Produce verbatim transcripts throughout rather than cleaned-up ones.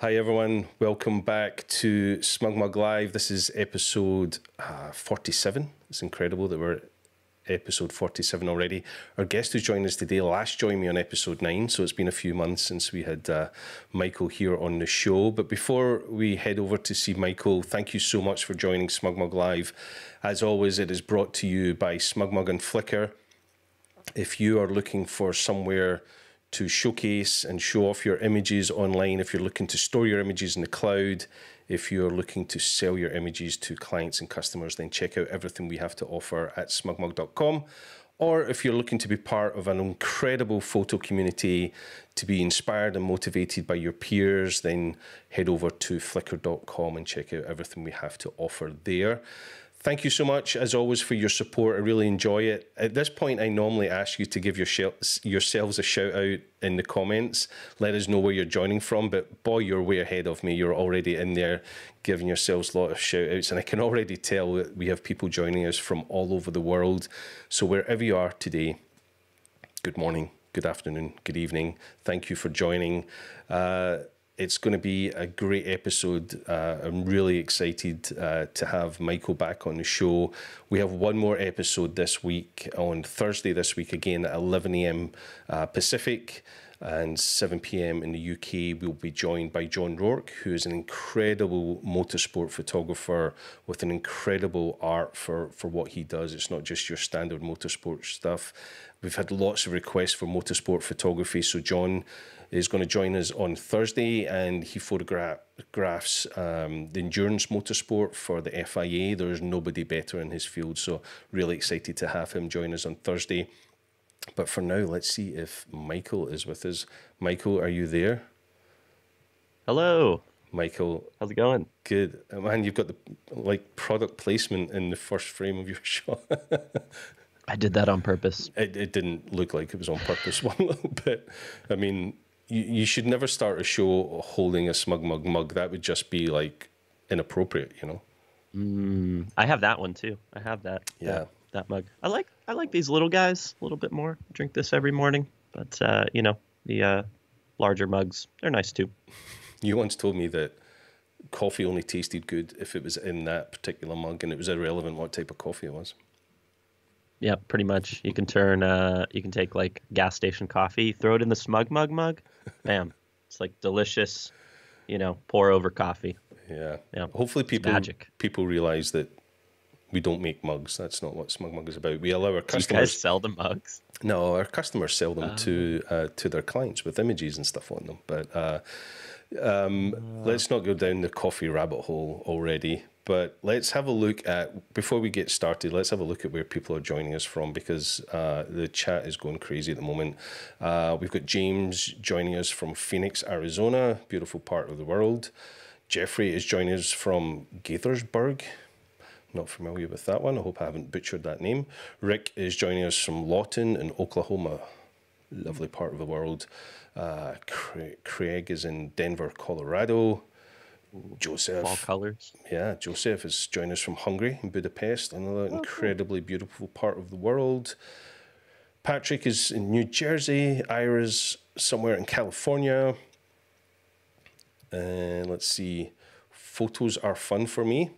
Hi everyone, welcome back to SmugMug Live. This is episode uh, forty-seven. It's incredible that we're at episode forty-seven already. Our guest who's joined us today last joined me on episode nine, so it's been a few months since we had uh, Michael here on the show. But before we head over to see Michael, thank you so much for joining SmugMug Live. As always, it is brought to you by SmugMug and Flickr. If you are looking for somewhere to showcase and show off your images online, if you're looking to store your images in the cloud, if you're looking to sell your images to clients and customers, then check out everything we have to offer at smugmug dot com. Or if you're looking to be part of an incredible photo community, to be inspired and motivated by your peers, then head over to flickr dot com and check out everything we have to offer there. Thank you so much, as always, for your support. I really enjoy it. At this point, I normally ask you to give your yourselves a shout-out in the comments. Let us know where you're joining from, but boy, you're way ahead of me. You're already in there giving yourselves a lot of shout-outs, and I can already tell that we have people joining us from all over the world. So wherever you are today, good morning, good afternoon, good evening. Thank you for joining. Uh, It's going to be a great episode. Uh, I'm really excited uh, to have Michael back on the show. We have one more episode this week, on Thursday this week, again at eleven A M uh, Pacific and seven P M in the U K. We'll be joined by John Rourke, who is an incredible motorsport photographer with an incredible art for, for what he does. It's not just your standard motorsport stuff. We've had lots of requests for motorsport photography, so John is going to join us on Thursday, and he photographs um, the endurance motorsport for the F I A. There's nobody better in his field, so really excited to have him join us on Thursday. But for now, let's see if Michael is with us. Michael, are you there? Hello. Michael. How's it going? Good. Man, you've got the like product placement in the first frame of your shot. I did that on purpose. It, it didn't look like it was on purpose one little bit. I mean, you, you should never start a show holding a SmugMug mug. That would just be like inappropriate, you know? Mm, I have that one too. I have that. Yeah. That, that mug. I like I like these little guys a little bit more. I drink this every morning. But, uh, you know, the uh, larger mugs, they're nice too. You once told me that coffee only tasted good if it was in that particular mug, and it was irrelevant what type of coffee it was. Yeah, pretty much. You can turn, uh, you can take like gas station coffee, throw it in the SmugMug mug, bam. It's like delicious, you know, pour over coffee. Yeah. Yeah. Hopefully people, people realize that we don't make mugs. That's not what SmugMug is about. We allow our customers. Do you guys sell the mugs? No, our customers sell them um, to, uh, to their clients with images and stuff on them. But uh, um, uh, let's not go down the coffee rabbit hole already. But let's have a look at, before we get started, let's have a look at where people are joining us from, because uh, the chat is going crazy at the moment. Uh, we've got James joining us from Phoenix, Arizona, beautiful part of the world. Jeffrey is joining us from Gaithersburg. Not familiar with that one. I hope I haven't butchered that name. Rick is joining us from Lawton in Oklahoma. Lovely part of the world. Uh, Craig is in Denver, Colorado. Joseph, all colors. Yeah, Joseph is joining us from Hungary in Budapest, another incredibly beautiful part of the world. Patrick is in New Jersey. Ira's somewhere in California. And let's see, photos are fun for me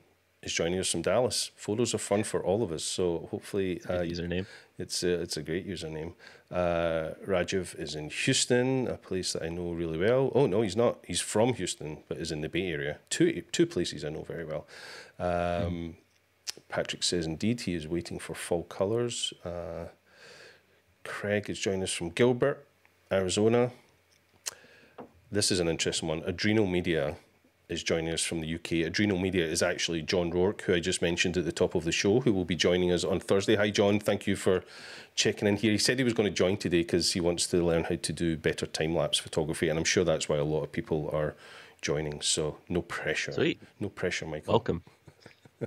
is joining us from Dallas. Photos are fun for all of us, so hopefully uh, username. It's a, it's a great username. Uh, Rajiv is in Houston, a place that I know really well. Oh, no, he's not. He's from Houston, but is in the Bay Area. Two, two places I know very well. Um, mm. Patrick says, indeed, he is waiting for fall colors. Uh, Craig is joining us from Gilbert, Arizona. This is an interesting one. Adrenal Media is joining us from the U K. Adrenal Media is actually John Rourke, who I just mentioned at the top of the show, who will be joining us on Thursday. Hi, John. Thank you for checking in here. He said he was going to join today because he wants to learn how to do better time-lapse photography, and I'm sure that's why a lot of people are joining. So no pressure. Sweet. No pressure, Michael. Welcome.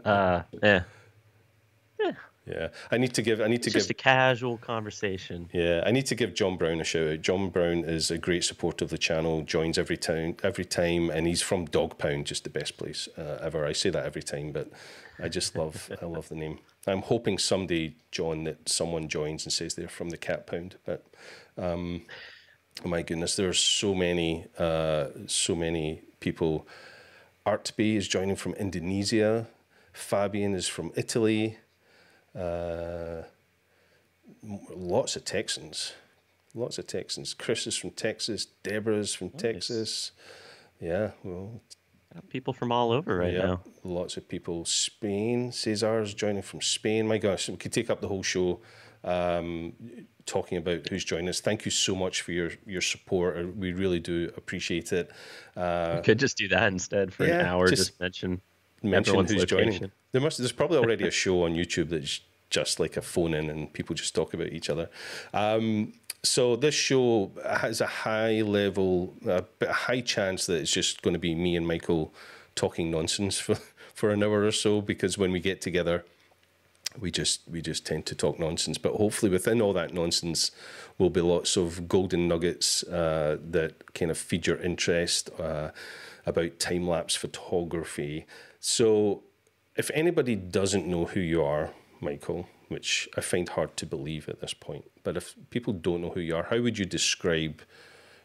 uh, yeah. Yeah. Yeah, I need to give. I need to give. Just a casual conversation. Yeah, I need to give John Brown a shout out. John Brown is a great supporter of the channel. Joins every time, every time, and he's from Dog Pound, just the best place uh, ever. I say that every time, but I just love. I love the name. I'm hoping someday, John, that someone joins and says they're from the Cat Pound, but um, my goodness, there are so many, uh, so many people. Artby is joining from Indonesia. Fabian is from Italy. Uh, lots of Texans. Lots of Texans. Chris is from Texas. Deborah is from nice. Texas. Yeah, well. People from all over right yeah, now. Lots of people. Spain. Cesar is joining from Spain. My gosh, we could take up the whole show um, talking about who's joining us. Thank you so much for your, your support. We really do appreciate it. Uh, we could just do that instead for yeah, an hour. Just, just mention, mention everyone's who's location. Joining. There must, there's probably already a show on YouTube that's just like a phone-in and people just talk about each other. Um, So this show has a high level, a high chance that it's just going to be me and Michael talking nonsense for, for an hour or so, because when we get together, we just we just tend to talk nonsense. But hopefully within all that nonsense will be lots of golden nuggets uh, that kind of feed your interest uh, about time-lapse photography. So if anybody doesn't know who you are, Michael, which I find hard to believe at this point. But if people don't know who you are, how would you describe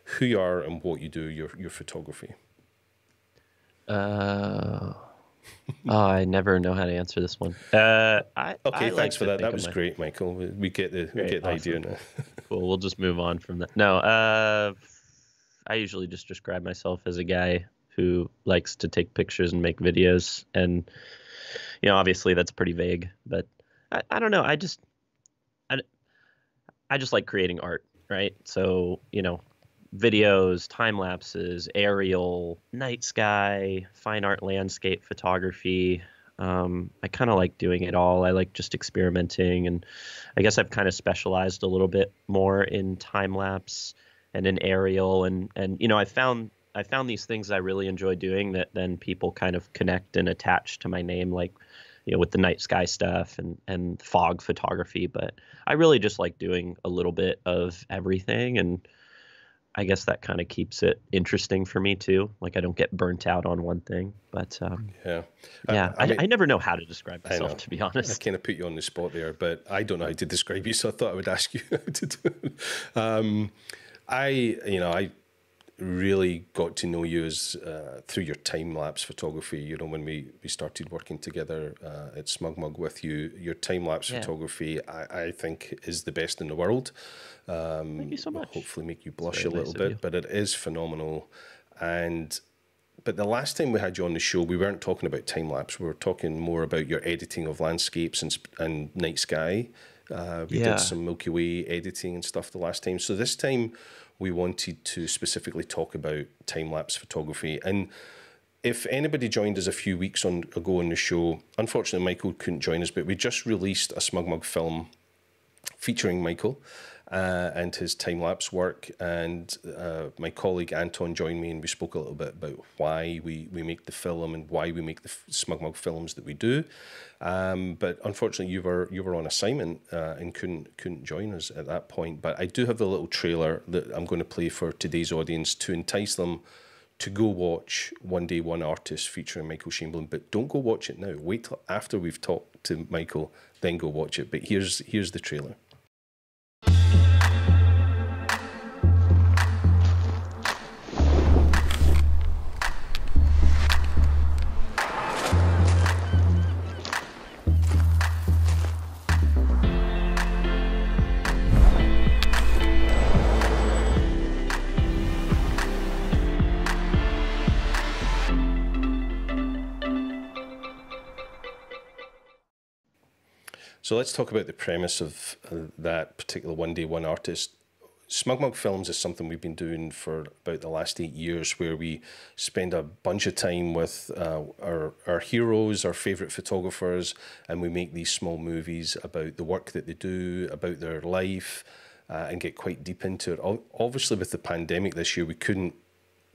who you are and what you do, your your photography? Uh, oh, I never know how to answer this one. Uh, I, okay, I thanks like for that. That was my... great, Michael. We, we get the great, we get the awesome. idea now. Cool, we'll just move on from that. No, uh, I usually just describe myself as a guy who likes to take pictures and make videos. And, you know, obviously that's pretty vague, but I, I don't know. I just, I, I just like creating art, right? So, you know, videos, time lapses, aerial, night sky, fine art, landscape photography. Um, I kind of like doing it all. I like just experimenting, and I guess I've kind of specialized a little bit more in time lapse and in aerial, and and you know, I found I found these things I really enjoy doing that then people kind of connect and attach to my name, like, you know, with the night sky stuff and, and fog photography. But I really just like doing a little bit of everything. And I guess that kind of keeps it interesting for me too. Like, I don't get burnt out on one thing, but um, yeah, yeah. I, I, mean, I, I never know how to describe myself, to be honest. I kind of put you on the spot there, but I don't know how to describe you. So I thought I would ask you how to do it. Um, I, you know, I, really got to know you as uh, through your time-lapse photography. You know, when we, we started working together uh, at SmugMug with you, your time-lapse yeah. photography, I, I think, is the best in the world. Um, Thank you so much. Hopefully make you blush a little nice bit, but it is phenomenal. And but the last time we had you on the show, we weren't talking about time-lapse. We were talking more about your editing of landscapes and, and night sky. Uh, we yeah. did some Milky Way editing and stuff the last time. So this time, we wanted to specifically talk about time-lapse photography. And if anybody joined us a few weeks on, ago on the show, unfortunately Michael couldn't join us, but we just released a SmugMug film featuring Michael uh, and his time-lapse work. And uh, my colleague Anton joined me and we spoke a little bit about why we, we make the film and why we make the SmugMug films that we do. Um, but unfortunately, you were you were on assignment uh, and couldn't couldn't join us at that point. But I do have a little trailer that I'm going to play for today's audience to entice them to go watch One Day One Artist featuring Michael Shainblum. But don't go watch it now. Wait till after we've talked to Michael, then go watch it. But here's here's the trailer. So let's talk about the premise of uh, that particular One Day One Artist. SmugMug Films is something we've been doing for about the last eight years, where we spend a bunch of time with uh, our, our heroes, our favorite photographers, and we make these small movies about the work that they do, about their life, uh, and get quite deep into it. Obviously, with the pandemic this year, we couldn't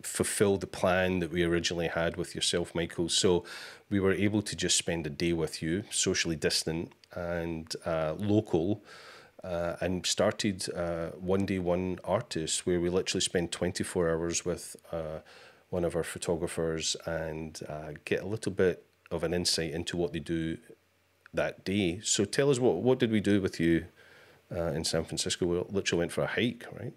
fulfill the plan that we originally had with yourself, Michael. So we were able to just spend a day with you, socially distant and uh, local, uh, and started uh, One Day One Artist, where we literally spend twenty-four hours with uh, one of our photographers and uh, get a little bit of an insight into what they do that day. So tell us, what, what did we do with you uh, in San Francisco? We literally went for a hike, right?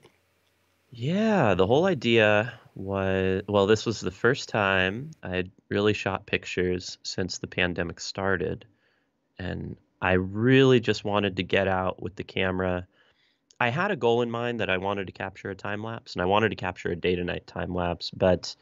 Yeah, the whole idea was, well, this was the first time I had really shot pictures since the pandemic started. And I really just wanted to get out with the camera. I had a goal in mind that I wanted to capture a time lapse, and I wanted to capture a day-to-night time lapse, but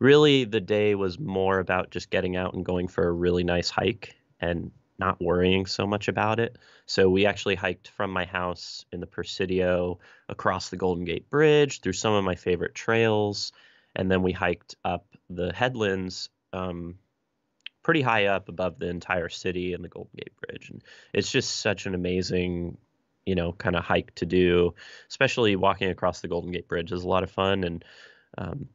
really the day was more about just getting out and going for a really nice hike and not worrying so much about it. So we actually hiked from my house in the Presidio across the Golden Gate Bridge through some of my favorite trails, and then we hiked up the headlands um, pretty high up above the entire city and the Golden Gate Bridge. And it's just such an amazing, you know, kind of hike to do, especially walking across the Golden Gate Bridge is a lot of fun. And um,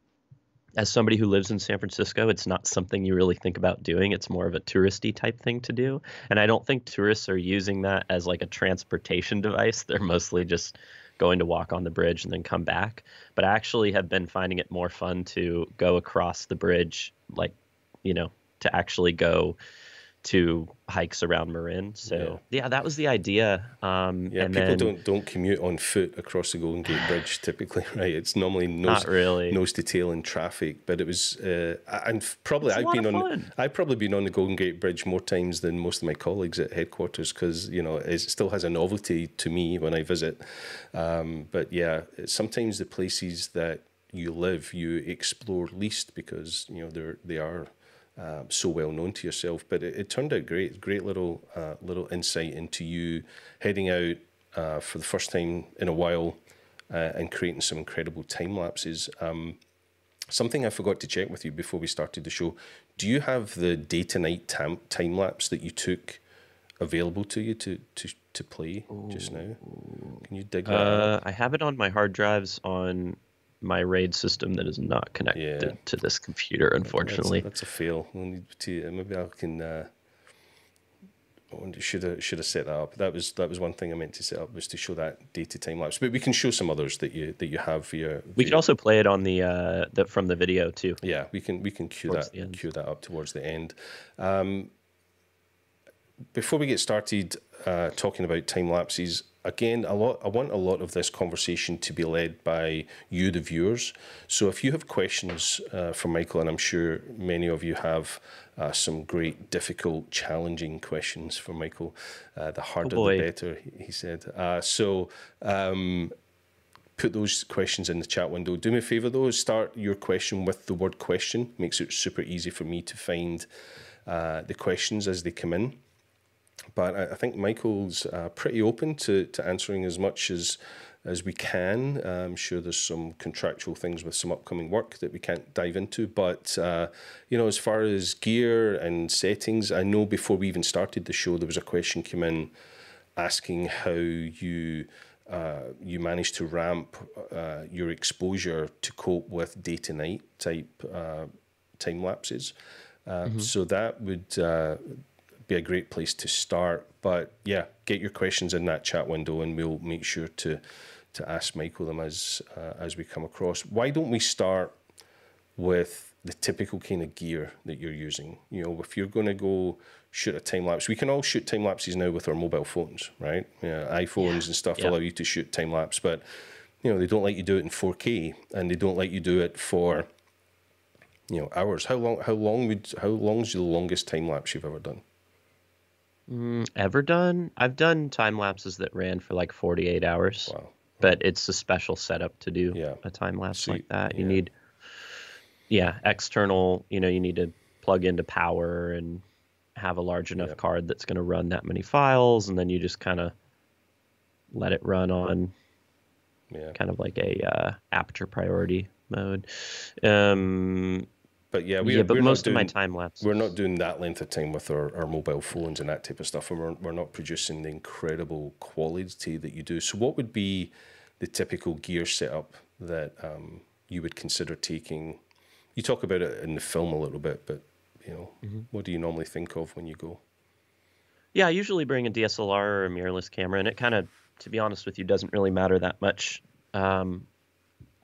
as somebody who lives in San Francisco, it's not something you really think about doing. It's more of a touristy type thing to do. And I don't think tourists are using that as like a transportation device. They're mostly just going to walk on the bridge and then come back. But I actually have been finding it more fun to go across the bridge, like, you know, to actually go to hikes around Marin. So yeah, yeah that was the idea. Um, yeah, and people then, don't don't commute on foot across the Golden Gate Bridge typically, right? It's normally nose, not really. nose to tail in traffic. But it was, uh, and probably I've been on, I've probably been on the Golden Gate Bridge more times than most of my colleagues at headquarters because you know it still has a novelty to me when I visit. Um, but yeah, sometimes the places that you live you explore least because you know they're they are. Uh, so well known to yourself, but it, it turned out great. Great little uh, little insight into you heading out uh, for the first time in a while uh, and creating some incredible time lapses. Um, something I forgot to check with you before we started the show. Do you have the day to night tam- time lapse that you took available to you to to to play Ooh. just now? Can you dig that? Uh, I have it on my hard drives on my RAID system that is not connected yeah. to this computer, unfortunately. That's, that's a fail. We'll need to, maybe I can. Uh, should have should have set that up. That was that was one thing I meant to set up was to show that data time lapse. But we can show some others that you that you have via. We via, can also play it on the uh, that from the video too. Yeah, we can we can cue towards that cue that up towards the end. Um, before we get started uh, talking about time lapses. Again, a lot, I want a lot of this conversation to be led by you, the viewers. So if you have questions uh, for Michael, and I'm sure many of you have uh, some great, difficult, challenging questions for Michael, uh, the harder oh the better, he said. Uh, so um, put those questions in the chat window. Do me a favor, though, start your question with the word question. Makes it super easy for me to find uh, the questions as they come in. But I think Michael's uh, pretty open to, to answering as much as as we can. Uh, I'm sure there's some contractual things with some upcoming work that we can't dive into. But, uh, you know, as far as gear and settings, I know before we even started the show, there was a question came in asking how you uh, you managed to ramp uh, your exposure to cope with day-to-night type uh, time lapses. Uh, mm-hmm. So that would... Uh, be a great place to start, but yeah, get your questions in that chat window and we'll make sure to to ask Michael them as uh, as we come across. Why don't we start with the typical kind of gear that you're using? You know, if you're going to go shoot a time lapse, we can all shoot time lapses now with our mobile phones, right? Yeah, iPhones yeah. and stuff yeah. allow you to shoot time lapse, but you know, they don't let you do it in four K and they don't let you do it for you know, hours. How long how long would how long's the longest time lapse you've ever done? Mm, ever done? I've done time lapses that ran for like forty-eight hours, wow. but it's a special setup to do yeah. a time lapse so like that. You yeah. need, yeah, external, you know, you need to plug into power and have a large enough yeah. card that's going to run that many files. And then you just kind of let it run on yeah. kind of like a uh, aperture priority mode. Um, But yeah, we, yeah, but we're most doing, of my time lapse. We're not doing that length of time with our, our mobile phones and that type of stuff, and we're we're not producing the incredible quality that you do. So, what would be the typical gear setup that um, you would consider taking? You talk about it in the film a little bit, but you know, mm-hmm. what do you normally think of when you go? Yeah, I usually bring a D S L R or a mirrorless camera, and it kind of, to be honest with you, doesn't really matter that much. Um,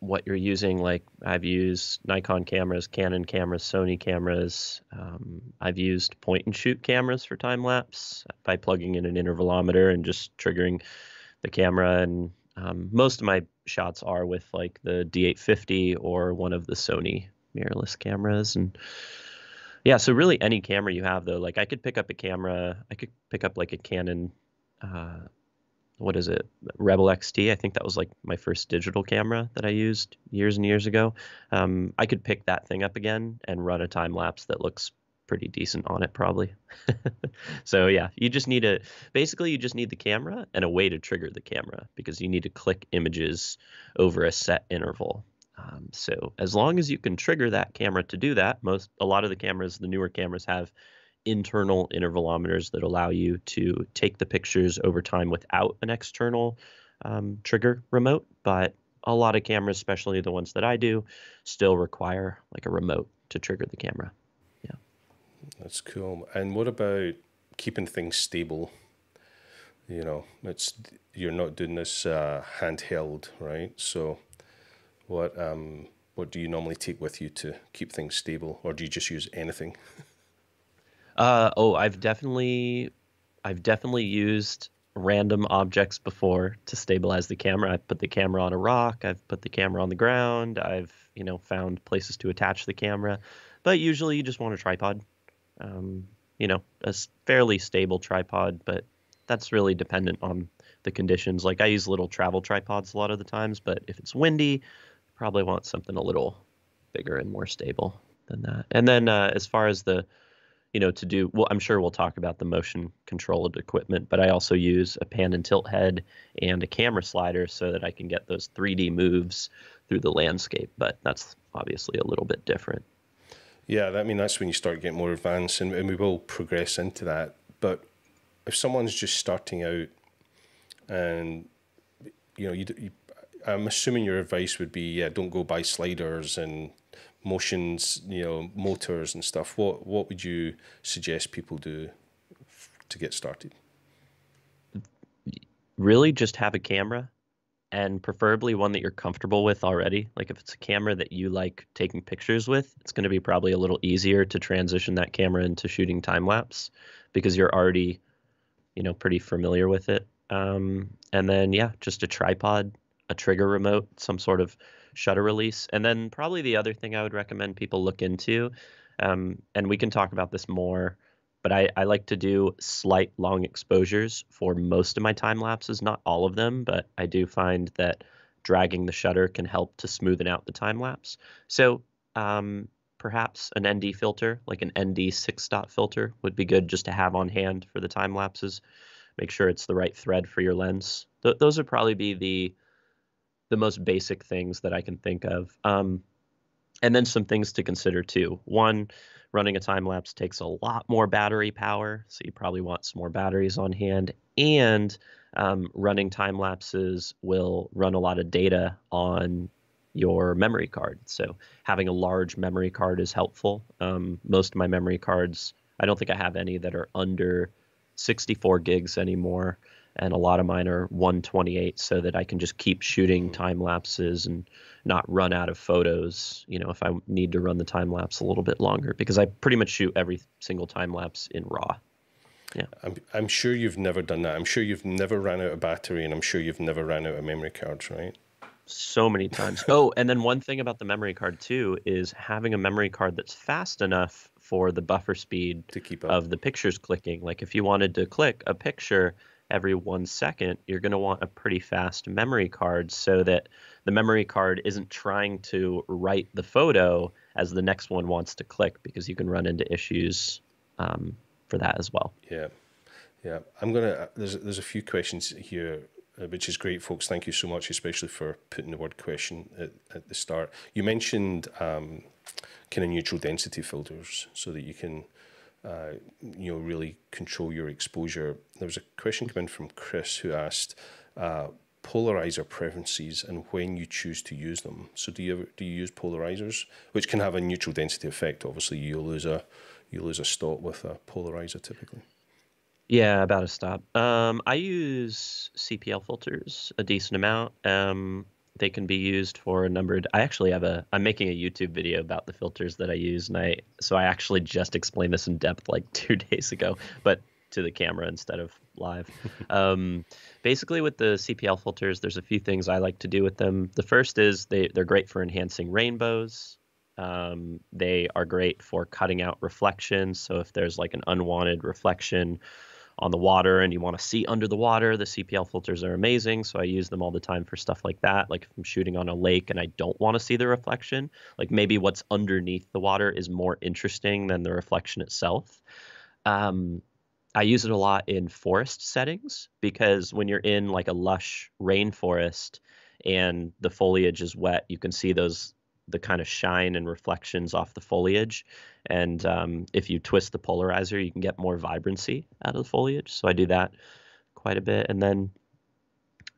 what you're using, like I've used Nikon cameras, Canon cameras, Sony cameras. Um, I've used point and shoot cameras for time lapse by plugging in an intervalometer and just triggering the camera. And um, most of my shots are with like the D eight fifty or one of the Sony mirrorless cameras. And yeah, so really any camera you have though, like I could pick up a camera, I could pick up like a Canon, uh, what is it? Rebel X T. I think that was like my first digital camera that I used years and years ago. Um, I could pick that thing up again and run a time lapse that looks pretty decent on it probably. So yeah, you just need a, basically you just need the camera and a way to trigger the camera because you need to click images over a set interval. Um, so as long as you can trigger that camera to do that, most, a lot of the cameras, the newer cameras have internal intervalometers that allow you to take the pictures over time without an external um, trigger remote. But a lot of cameras, especially the ones that I do, still require like a remote to trigger the camera. Yeah. That's cool. And what about keeping things stable? You know, it's, you're not doing this uh, handheld, right? So what um what do you normally take with you to keep things stable, or do you just use anything? uh oh, I've definitely I've definitely used random objects before to stabilize the camera. I've put the camera on a rock, I've put the camera on the ground, I've, you know, found places to attach the camera, but usually you just want a tripod. Um, you know, a fairly stable tripod, but that's really dependent on the conditions. Like I use little travel tripods a lot of the times, but if it's windy, probably want something a little bigger and more stable than that. And then uh, as far as the, you know, to do, well, I'm sure we'll talk about the motion controlled equipment, but I also use a pan and tilt head and a camera slider so that I can get those three D moves through the landscape. But that's obviously a little bit different. Yeah, I mean, that's when you start getting more advanced, and, and we will progress into that. But if someone's just starting out, and you know, you, you, I'm assuming your advice would be, yeah, don't go buy sliders and motions, you know, motors and stuff. What what would you suggest people do to get started? Really, just have a camera, and preferably one that you're comfortable with already. Like if it's a camera that you like taking pictures with, it's going to be probably a little easier to transition that camera into shooting time lapse because you're already, you know, pretty familiar with it. Um, and then, yeah, just a tripod, a trigger remote, some sort of shutter release. And then probably the other thing I would recommend people look into, um, and we can talk about this more, but I, I like to do slight long exposures for most of my time lapses, not all of them, but I do find that dragging the shutter can help to smoothen out the time lapse. So um, perhaps an N D filter, like an N D six dot filter would be good just to have on hand for the time lapses. Make sure it's the right thread for your lens. Th those would probably be the the most basic things that I can think of. Um, and then some things to consider too. One, running a time lapse takes a lot more battery power, so you probably want some more batteries on hand. And um, running time lapses will run a lot of data on your memory card. So having a large memory card is helpful. Um, most of my memory cards, I don't think I have any that are under sixty-four gigs anymore, and a lot of mine are one twenty-eight, so that I can just keep shooting time lapses and not run out of photos, you know, if I need to run the time lapse a little bit longer, because I pretty much shoot every single time lapse in RAW. Yeah, I'm, I'm sure you've never done that. I'm sure you've never ran out of battery, and I'm sure you've never ran out of memory cards, right? So many times. Oh, and then one thing about the memory card too is having a memory card that's fast enough for the buffer speed to keep up of the pictures clicking. Like if you wanted to click a picture every one second, you're going to want a pretty fast memory card so that the memory card isn't trying to write the photo as the next one wants to click, because you can run into issues um, for that as well. Yeah. Yeah. I'm going to, there's, there's a few questions here, uh, which is great, folks. Thank you so much, especially for putting the word question at, at the start. You mentioned, um, kind of neutral density filters so that you can, uh, you know, really control your exposure. There was a question come in from Chris who asked uh, polarizer preferences and when you choose to use them. So do you ever, do you use polarizers, which can have a neutral density effect? Obviously, you lose a you lose a stop with a polarizer typically. Yeah, about a stop. Um, I use C P L filters a decent amount. Um, They can be used for a numbered. I actually have a. I'm making a YouTube video about the filters that I use, and I so I actually just explained this in depth like two days ago, but to the camera instead of live. um, basically, with the C P L filters, there's a few things I like to do with them. The first is they, they're great for enhancing rainbows. Um, they are great for cutting out reflections. So if there's like an unwanted reflection on the water and you want to see under the water, the C P L filters are amazing. So I use them all the time for stuff like that. Like if I'm shooting on a lake and I don't want to see the reflection, like maybe what's underneath the water is more interesting than the reflection itself. Um, I use it a lot in forest settings, because when you're in like a lush rainforest and the foliage is wet, you can see those the kind of shine and reflections off the foliage. And um, if you twist the polarizer, you can get more vibrancy out of the foliage. So I do that quite a bit. And then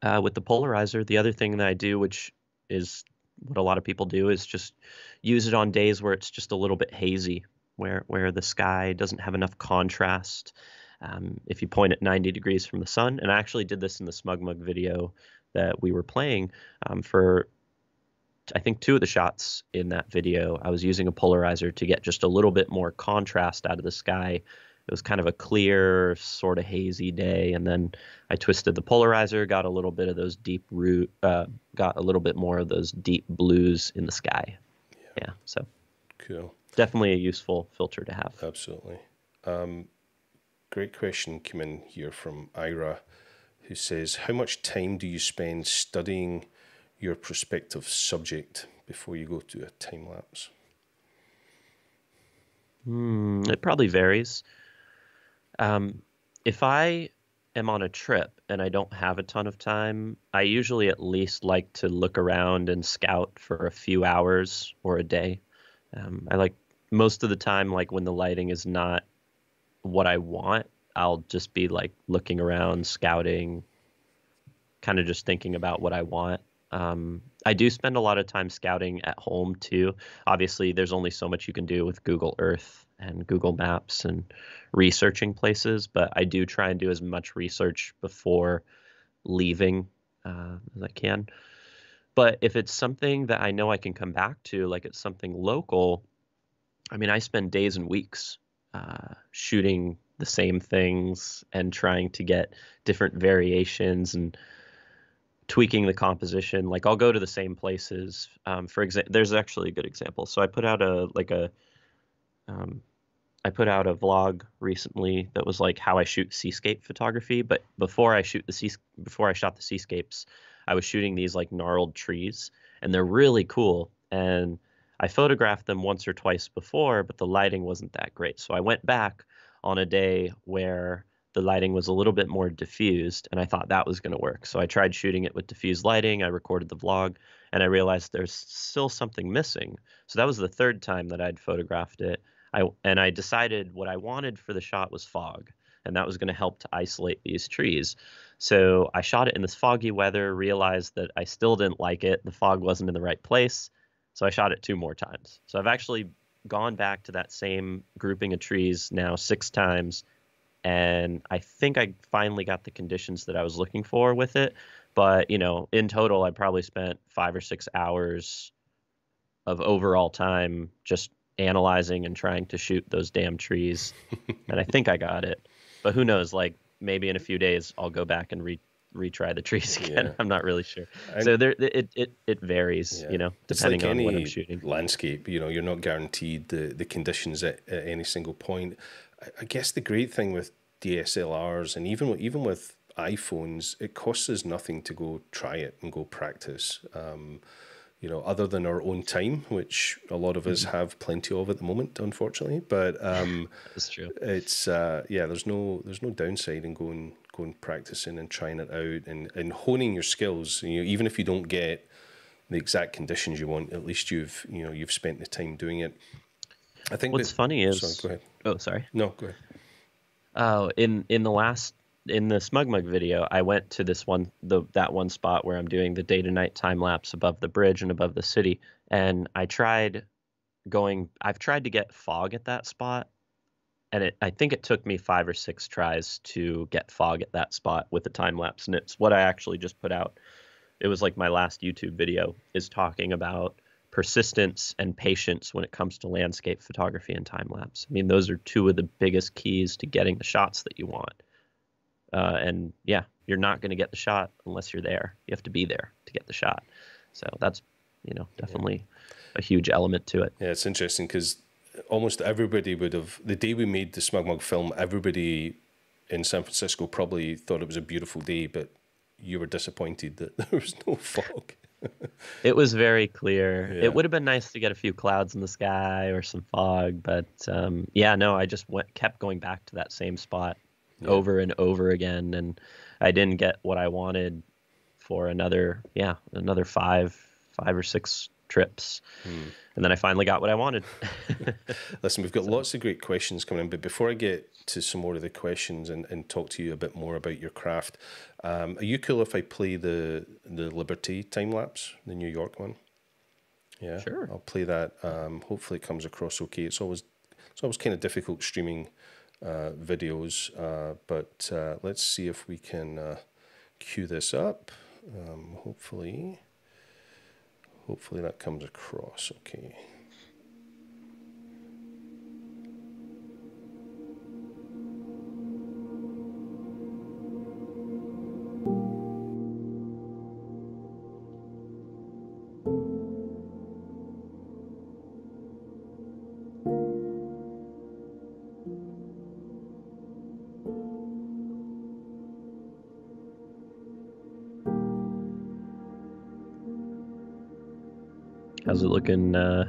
uh, with the polarizer, the other thing that I do, which is what a lot of people do, is just use it on days where it's just a little bit hazy, where, where the sky doesn't have enough contrast. Um, if you point at ninety degrees from the sun, and I actually did this in the SmugMug video that we were playing um, for I think two of the shots in that video, I was using a polarizer to get just a little bit more contrast out of the sky. It was kind of a clear, sort of hazy day, and then I twisted the polarizer, got a little bit of those deep root, uh, got a little bit more of those deep blues in the sky. Yeah, yeah, so cool. Definitely a useful filter to have. Absolutely. Um, great question came in here from Ira, who says, "How much time do you spend studying your prospective subject before you go to a time lapse?" Mm, it probably varies. Um, if I am on a trip and I don't have a ton of time, I usually at least like to look around and scout for a few hours or a day. Um, I like most of the time, like when the lighting is not what I want, I'll just be like looking around, scouting, kind of just thinking about what I want. Um, I do spend a lot of time scouting at home too. Obviously, there's only so much you can do with Google Earth and Google Maps and researching places, but I do try and do as much research before leaving uh, as I can. But if it's something that I know I can come back to, like it's something local, I mean, I spend days and weeks uh, shooting the same things and trying to get different variations and tweaking the composition. Like I'll go to the same places. Um, for example, there's actually a good example. So I put out a, like a, um, I put out a vlog recently that was like how I shoot seascape photography. But before I shoot the sea, before I shot the seascapes, I was shooting these like gnarled trees, and they're really cool. And I photographed them once or twice before, but the lighting wasn't that great. So I went back on a day where the lighting was a little bit more diffused, and I thought that was going to work. So I tried shooting it with diffused lighting. I recorded the vlog, and I realized there's still something missing. So that was the third time that I'd photographed it. I, and I decided what I wanted for the shot was fog, and that was going to help to isolate these trees. So I shot it in this foggy weather, realized that I still didn't like it. The fog wasn't in the right place. So I shot it two more times. So I've actually gone back to that same grouping of trees now six times. And I think I finally got the conditions that I was looking for with it. But, you know, in total, I probably spent five or six hours of overall time just analyzing and trying to shoot those damn trees. And I think I got it. But who knows, like maybe in a few days I'll go back and re retry the trees again. Yeah. I'm not really sure. I'm, so there, it, it, it varies, yeah. you know, depending like on what I'm shooting. Landscape, you know, you're not guaranteed the, the conditions at, at any single point. I guess the great thing with D S L Rs and even even with iPhones, it costs us nothing to go try it and go practice. Um, you know, other than our own time, which a lot of us have plenty of at the moment, unfortunately. But um, that's true. It's uh, yeah. There's no there's no downside in going going practicing and trying it out and and honing your skills. You know, even if you don't get the exact conditions you want, at least you've you know you've spent the time doing it. I think what's that, funny is sorry, go ahead. Oh, sorry. No, go ahead. Oh, uh, in in the last in the SmugMug video, I went to this one the that one spot where I'm doing the day to night time lapse above the bridge and above the city, and I tried going. I've tried to get fog at that spot, and it I think it took me five or six tries to get fog at that spot with the time lapse, and it's what I actually just put out. It was like my last YouTube video is talking about persistence and patience when it comes to landscape photography and time lapse. I mean, those are two of the biggest keys to getting the shots that you want. Uh, and yeah, you're not going to get the shot unless you're there. You have to be there to get the shot. So that's, you know, definitely a huge element to it. Yeah, it's interesting because almost everybody would have, the day we made the SmugMug film, everybody in San Francisco probably thought it was a beautiful day, but you were disappointed that there was no fog. It was very clear. Yeah. It would have been nice to get a few clouds in the sky or some fog, but um, yeah, no, I just went, kept going back to that same spot yeah. over and over again, and I didn't get what I wanted for another, yeah, another five, five or six trips, hmm. and then I finally got what I wanted. Listen, we've got so. lots of great questions coming in, but before I get to some more of the questions and, and talk to you a bit more about your craft, um, are you cool if I play the the Liberty time-lapse, the New York one? Yeah, sure. I'll play that. Um, hopefully it comes across okay. It's always it's always kind of difficult streaming uh, videos, uh, but uh, let's see if we can uh, cue this up. Um, hopefully... Hopefully that comes across okay. How's it looking? Uh,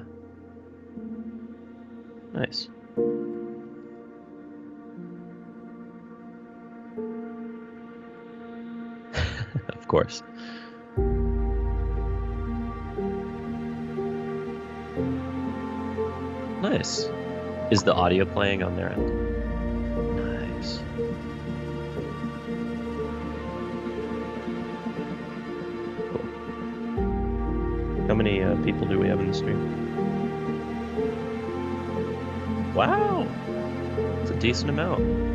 nice. Of course. Nice. Is the audio playing on their end? Nice. How many uh, people do we have in the stream? Wow! It's a decent amount.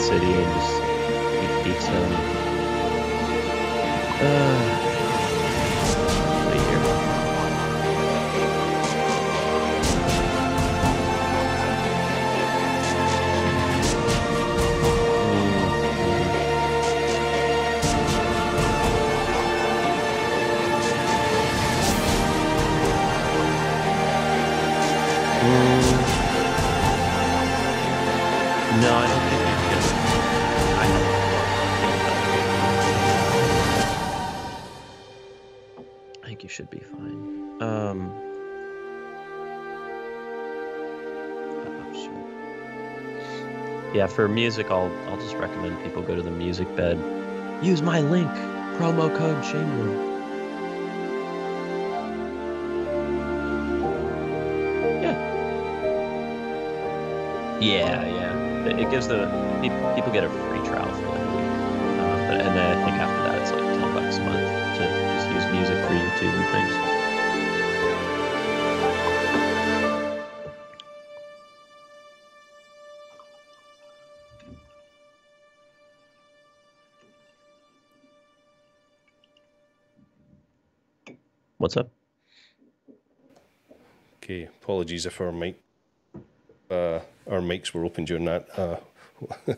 City and just eat pizza. Uh, wait here. Mm. Mm. No, I don't think. Should be fine. Um, oh, sure. Yeah, for music, I'll I'll just recommend people go to the Music Bed. Use my link, promo code Shainblum. Yeah. Yeah, yeah. It, it gives the people get a free trial for like a week, uh, but, and then I think after that it's like ten bucks a month. Music for YouTube and things. What's up? Okay, apologies if our mic, uh, our mics were open during that. Uh, a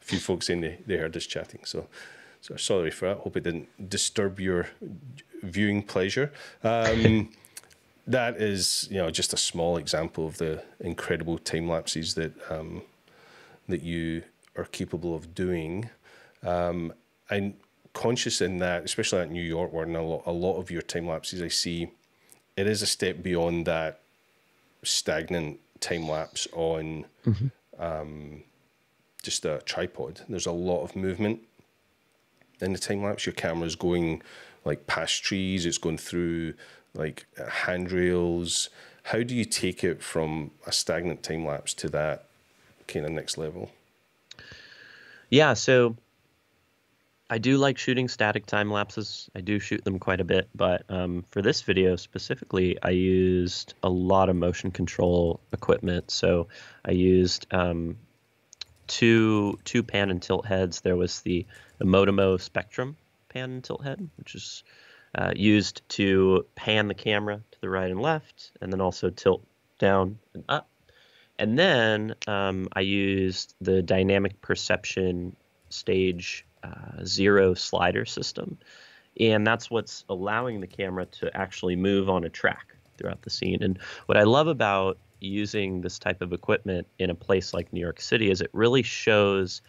few folks saying they, they heard us chatting, so. So sorry for that. Hope it didn't disturb your viewing pleasure. Um, that is, you know, just a small example of the incredible time lapses that um, that you are capable of doing. Um, I'm conscious in that, especially at New York, where in a lot, a lot of your time lapses I see, it is a step beyond that stagnant time lapse on mm-hmm. um, just a tripod. There's a lot of movement. In the time lapse, your camera's going like past trees, it's going through like handrails. How do you take it from a stagnant time lapse to that kind of next level? Yeah, so I do like shooting static time lapses. I do shoot them quite a bit, but um, for this video specifically, I used a lot of motion control equipment. So I used um, two two pan and tilt heads. There was the Emotimo Spectrum pan and tilt head, which is uh, used to pan the camera to the right and left, and then also tilt down and up. And then um, I used the Dynamic Perception stage Uh, zero slider system, and that's what's allowing the camera to actually move on a track throughout the scene. And what I love about using this type of equipment in a place like New York City is it really shows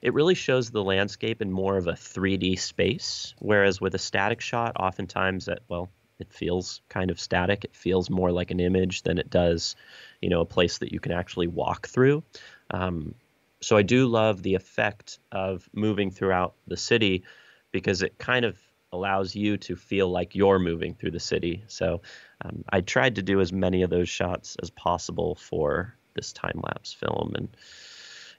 it really shows the landscape in more of a three D space, whereas with a static shot, oftentimes that well it feels kind of static. It feels more like an image than it does, you know, a place that you can actually walk through. Um, So I do love the effect of moving throughout the city, because it kind of allows you to feel like you're moving through the city. So um, I tried to do as many of those shots as possible for this time-lapse film. And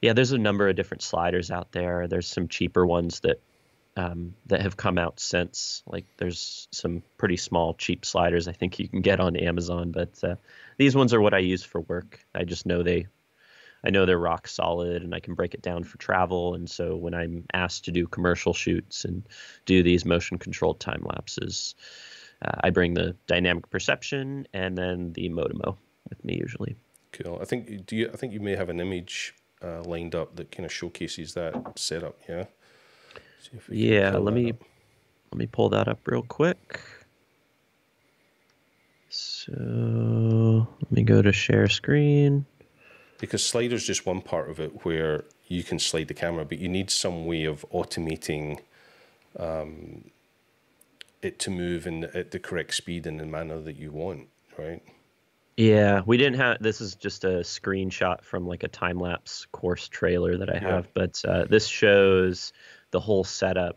yeah, there's a number of different sliders out there. There's some cheaper ones that um, that have come out since. Like there's some pretty small, cheap sliders I think you can get on Amazon. But uh, these ones are what I use for work. I just know they... I know they're rock solid, and I can break it down for travel. And so when I'm asked to do commercial shoots and do these motion controlled time lapses, uh, I bring the Dynamic Perception and then the Emotimo with me usually. Cool. I think do you, I think you may have an image uh, lined up that kind of showcases that setup. Yeah. See if we yeah. Let me up. let me pull that up real quick. So let me go to share screen. Because slider's just one part of it where you can slide the camera, but you need some way of automating um, it to move in the, at the correct speed and the manner that you want, right? Yeah, we didn't have, this is just a screenshot from like a time-lapse course trailer that I have, yeah. but uh, this shows the whole setup.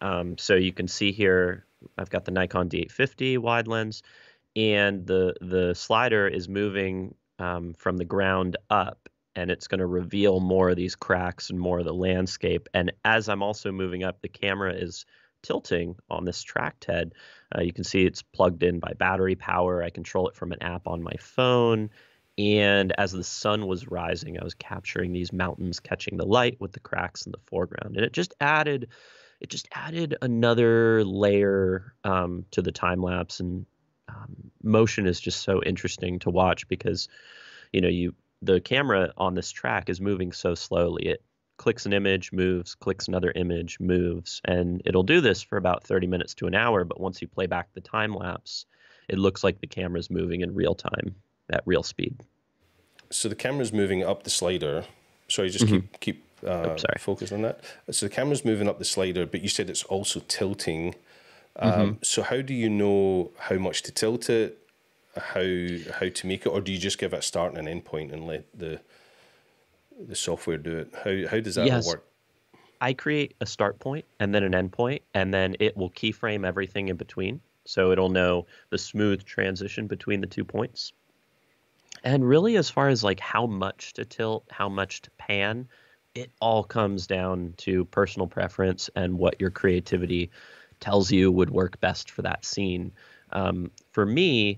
Um, so you can see here, I've got the Nikon D eight fifty wide lens, and the the slider is moving Um, from the ground up, and it's going to reveal more of these cracks and more of the landscape. And as I'm also moving up, the camera is tilting on this tracked head. Uh, you can see it's plugged in by battery power. I control it from an app on my phone. And as the sun was rising, I was capturing these mountains, catching the light with the cracks in the foreground. And it just added, it just added another layer um, to the time lapse. And Um, motion is just so interesting to watch, because, you know, you the camera on this track is moving so slowly. It clicks an image, moves, clicks another image, moves, and it'll do this for about thirty minutes to an hour. But once you play back the time lapse, it looks like the camera's moving in real time at real speed. So the camera's moving up the slider. Sorry, just mm-hmm. keep keep uh, oh, focused on that. So the camera's moving up the slider, but you said it's also tilting. Um, mm-hmm. So how do you know how much to tilt it, how how to make it, or do you just give it a start and an end point and let the the software do it? How how does that yes. work? I create a start point and then an end point, and then it will keyframe everything in between, so it'll know the smooth transition between the two points. And really, as far as like how much to tilt, how much to pan, it all comes down to personal preference and what your creativity tells you would work best for that scene. Um, for me,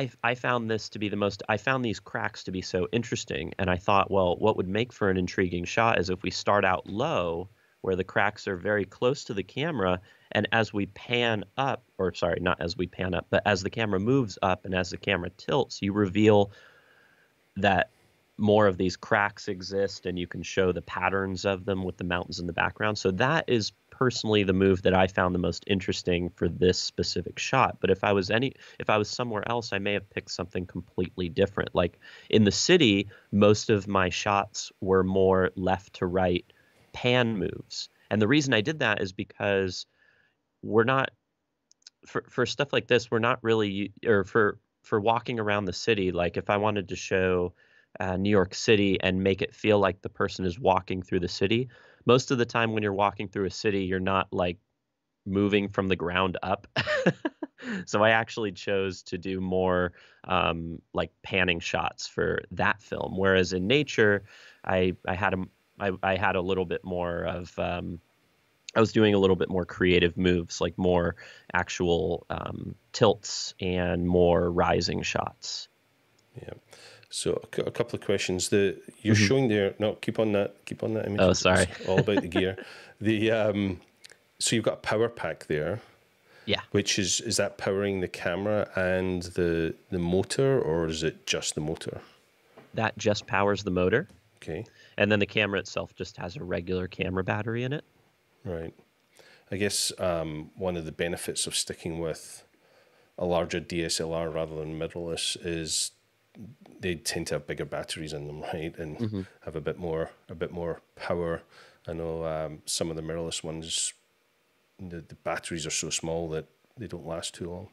I, I found this to be the most, I found these cracks to be so interesting. And I thought, well, what would make for an intriguing shot is if we start out low, where the cracks are very close to the camera. And as we pan up, or sorry, not as we pan up, but as the camera moves up and as the camera tilts, you reveal that more of these cracks exist, and you can show the patterns of them with the mountains in the background. So that is personally the move that I found the most interesting for this specific shot. But if I was any, if I was somewhere else, I may have picked something completely different. Like in the city, most of my shots were more left to right pan moves. And the reason I did that is because we're not, for, for stuff like this, we're not really, or for, for walking around the city, like if I wanted to show Uh, New York City and make it feel like the person is walking through the city. Most of the time when you're walking through a city, you're not like moving from the ground up. So I actually chose to do more um, like panning shots for that film. Whereas in nature, I, I had a, I, I had a little bit more of, um, I was doing a little bit more creative moves, like more actual um, tilts and more rising shots. Yeah. So a couple of questions. The you're mm-hmm. showing there. No, keep on that. Keep on that image. Oh, sorry. It's all about the gear. The um, so you've got a power pack there. Yeah. Which is is that powering the camera and the the motor, or is it just the motor? That just powers the motor. Okay. And then the camera itself just has a regular camera battery in it. Right. I guess um, one of the benefits of sticking with a larger D S L R rather than mirrorless is they tend to have bigger batteries in them, right? And mm-hmm. have a bit more, a bit more power. I know um, some of the mirrorless ones, the, the batteries are so small that they don't last too long.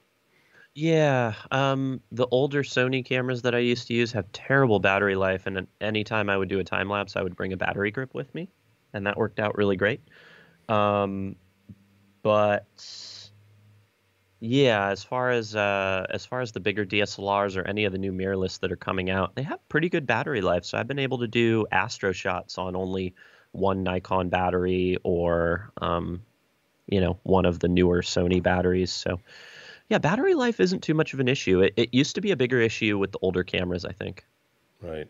Yeah, um, the older Sony cameras that I used to use have terrible battery life, and any time I would do a time lapse, I would bring a battery grip with me, and that worked out really great. Um, but yeah, as far as uh, as far as the bigger D S L Rs or any of the new mirrorless that are coming out, they have pretty good battery life. So I've been able to do astro shots on only one Nikon battery or um, you know, one of the newer Sony batteries. So yeah, battery life isn't too much of an issue. It it used to be a bigger issue with the older cameras, I think. Right.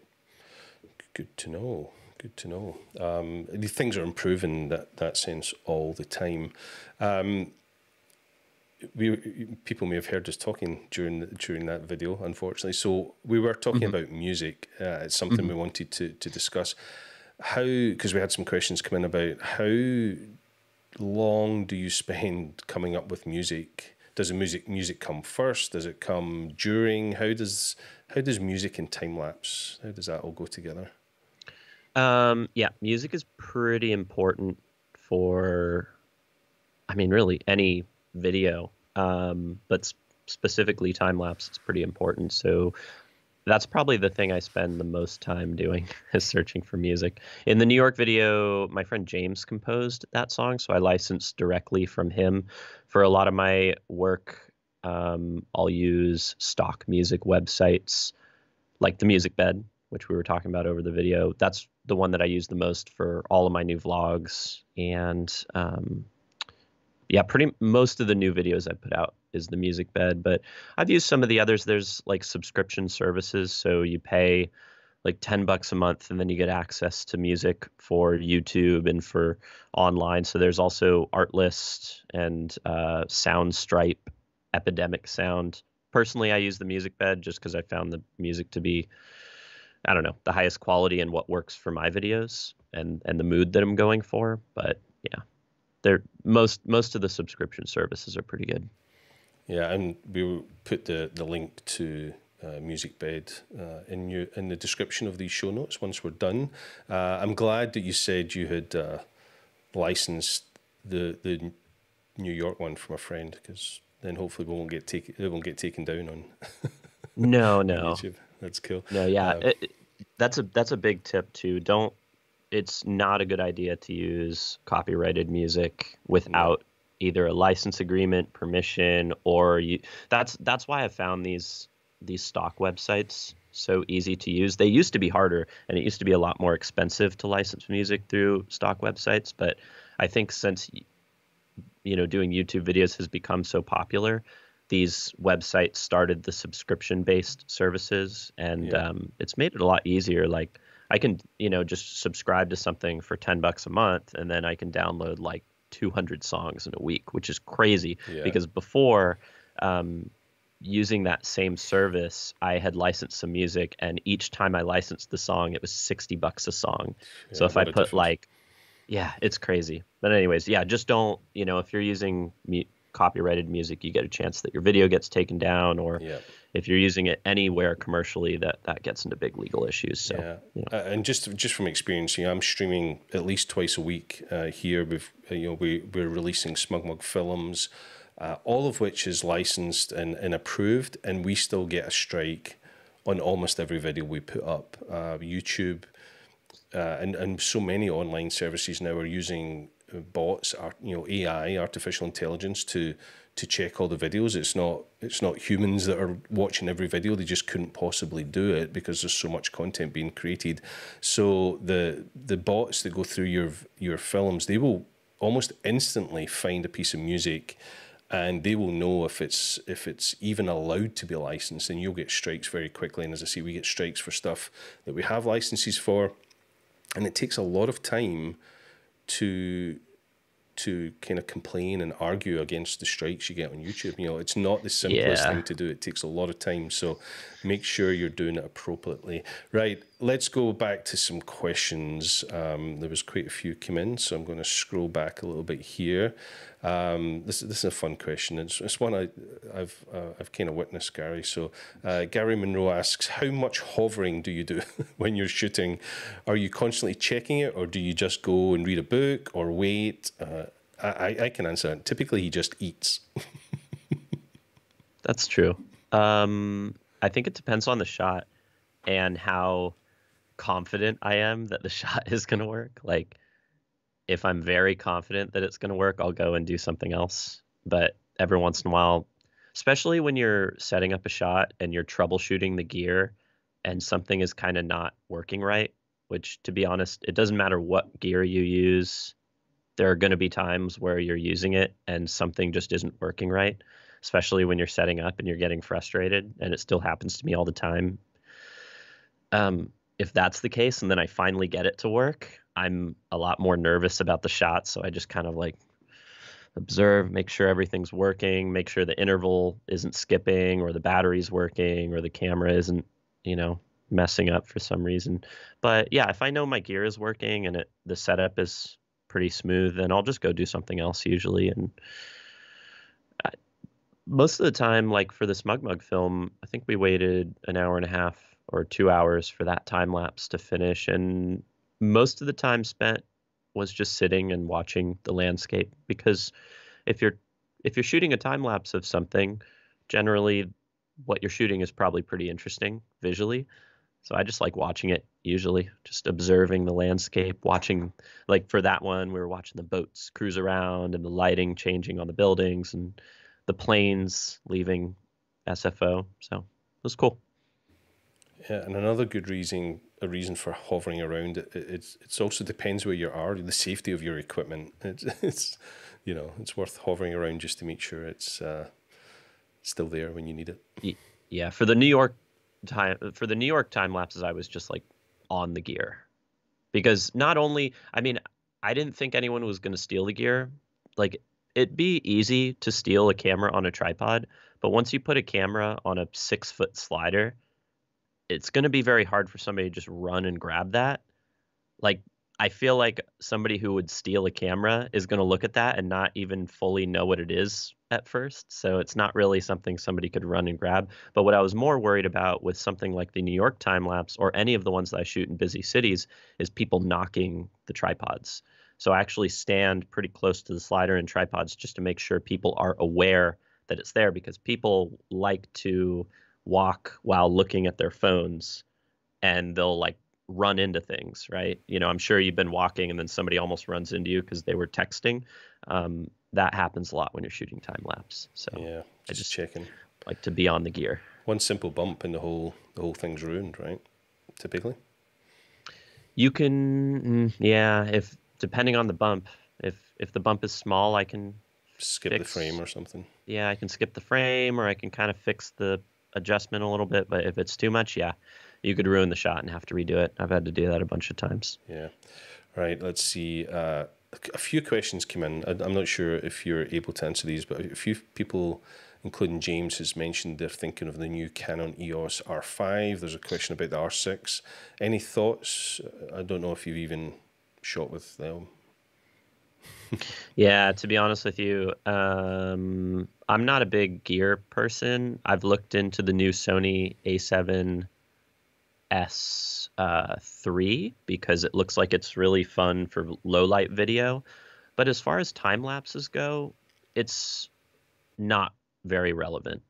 Good to know. Good to know. Um, things are improving in that that sense all the time. Um, we people may have heard us talking during during that video, unfortunately. So we were talking mm-hmm. about music. Uh, it's something mm-hmm. we wanted to to discuss. How, because we had some questions come in about how long do you spend coming up with music? Does the music music come first? Does it come during? How does how does music and time lapse? How does that all go together? Um, yeah, music is pretty important for, I mean, really any video, um, but sp specifically time-lapse is pretty important. So that's probably the thing I spend the most time doing is searching for music. In the New York video, my friend James composed that song, so I licensed directly from him. For a lot of my work, um, I'll use stock music websites like the Music Bed, which we were talking about over the video. That's the one that I use the most for all of my new vlogs. And um, yeah, pretty most of the new videos I put out is the Music Bed, but I've used some of the others. There's like subscription services. So you pay like ten bucks a month and then you get access to music for YouTube and for online. So there's also Artlist and uh, Soundstripe, Epidemic Sound. Personally, I use the Music Bed just because I found the music to be, I don't know, the highest quality and what works for my videos and, and the mood that I'm going for. But yeah, they're most, most of the subscription services are pretty good. Yeah. And we will put the, the link to uh, Music Bed uh, in you, in the description of these show notes once we're done. Uh, I'm glad that you said you had uh, licensed the, the New York one from a friend, because then hopefully we won't get taken, it won't get taken down on No, no. YouTube. That's cool. No, yeah, um, it, it, that's a that's a big tip too. Don't. It's not a good idea to use copyrighted music without no. either a license agreement, permission, or you. That's that's why I found these these stock websites so easy to use. They used to be harder, and it used to be a lot more expensive to license music through stock websites. But I think since you know doing YouTube videos has become so popular, these websites started the subscription-based services, and yeah. um, it's made it a lot easier. Like I can, you know, just subscribe to something for ten bucks a month, and then I can download like two hundred songs in a week, which is crazy. Yeah. Because before um, using that same service, I had licensed some music, and each time I licensed the song, it was sixty bucks a song. Yeah, so if I put difference. like, yeah, it's crazy. But anyways, yeah, just don't, you know, if you're using me. copyrighted music, you get a chance that your video gets taken down, or yeah. if you're using it anywhere commercially, that that gets into big legal issues. So yeah. you know. uh, and just just from experience, you know, I'm streaming at least twice a week uh, here. We've you know we we're releasing SmugMug films, uh, all of which is licensed and and approved, and we still get a strike on almost every video we put up. Uh, YouTube uh, and and so many online services now are using bots, are you know, A I, artificial intelligence, to to check all the videos. It's not it's not humans that are watching every video. They just couldn't possibly do it because there's so much content being created. So the the bots that go through your your films, they will almost instantly find a piece of music, and they will know if it's if it's even allowed to be licensed, and you'll get strikes very quickly. And as I say, we get strikes for stuff that we have licenses for, and it takes a lot of time to to kind of complain and argue against the strikes you get on YouTube. You know, it's not the simplest yeah. thing to do. It takes a lot of time, so make sure you're doing it appropriately. Right, let's go back to some questions. Um, there was quite a few come in, so I'm going to scroll back a little bit here. Um, this, this is a fun question. It's, it's one I, I've uh, I've kind of witnessed, Gary. So uh, Gary Monroe asks, how much hovering do you do when you're shooting? Are you constantly checking it, or do you just go and read a book or wait? Uh, I, I can answer that. Typically, he just eats. That's true. Um, I think it depends on the shot and how confident I am that the shot is going to work. Like, if I'm very confident that it's going to work, I'll go and do something else. But every once in a while, especially when you're setting up a shot and you're troubleshooting the gear and something is kind of not working right, which, to be honest, it doesn't matter what gear you use. There are going to be times where you're using it and something just isn't working right, especially when you're setting up and you're getting frustrated, and it still happens to me all the time. Um, if that's the case, and then I finally get it to work, I'm a lot more nervous about the shot. So I just kind of like observe, make sure everything's working, make sure the interval isn't skipping, or the battery's working, or the camera isn't, you know, messing up for some reason. But yeah, if I know my gear is working and it, the setup is pretty smooth, and I'll just go do something else usually. And I, most of the time, like for the SmugMug film, I think we waited an hour and a half or two hours for that time lapse to finish, and most of the time spent was just sitting and watching the landscape. Because if you're if you're shooting a time lapse of something, generally what you're shooting is probably pretty interesting visually. So I just like watching it, usually just observing the landscape, watching, like for that one, we were watching the boats cruise around and the lighting changing on the buildings and the planes leaving S F O. So it was cool. Yeah, and another good reason, a reason for hovering around, it, it's it's also depends where you are, the safety of your equipment. It's, it's you know, it's worth hovering around just to make sure it's uh, still there when you need it. Yeah, for the New York time for the New York time lapses, I was just like on the gear, because not only, I mean, I didn't think anyone was going to steal the gear. Like, it'd be easy to steal a camera on a tripod, but once you put a camera on a six foot slider, it's going to be very hard for somebody to just run and grab that. Like, I feel like somebody who would steal a camera is going to look at that and not even fully know what it is at first. So it's not really something somebody could run and grab. But what I was more worried about with something like the New York time-lapse, or any of the ones that I shoot in busy cities, is people knocking the tripods. So I actually stand pretty close to the slider and tripods just to make sure people are aware that it's there, because people like to walk while looking at their phones and they'll like run into things, right? You know, I'm sure you've been walking and then somebody almost runs into you because they were texting. Um, that happens a lot when you're shooting time lapse. So yeah, just, I just checking. Like to be on the gear. One simple bump and the whole the whole thing's ruined, right? Typically. You can, yeah, if depending on the bump, if if the bump is small, I can skip fix, the frame or something. Yeah, I can skip the frame, or I can kind of fix the adjustment a little bit. But if it's too much, yeah, you could ruin the shot and have to redo it. I've had to do that a bunch of times. Yeah. All right, let's see. Uh, a few questions came in. I'm not sure if you're able to answer these, but a few people, including James, has mentioned they're thinking of the new Canon E O S R five. There's a question about the R six. Any thoughts? I don't know if you've even shot with them. Yeah, to be honest with you, um, I'm not a big gear person. I've looked into the new Sony A seven S uh, three because it looks like it's really fun for low light video. But as far as time lapses go, it's not very relevant.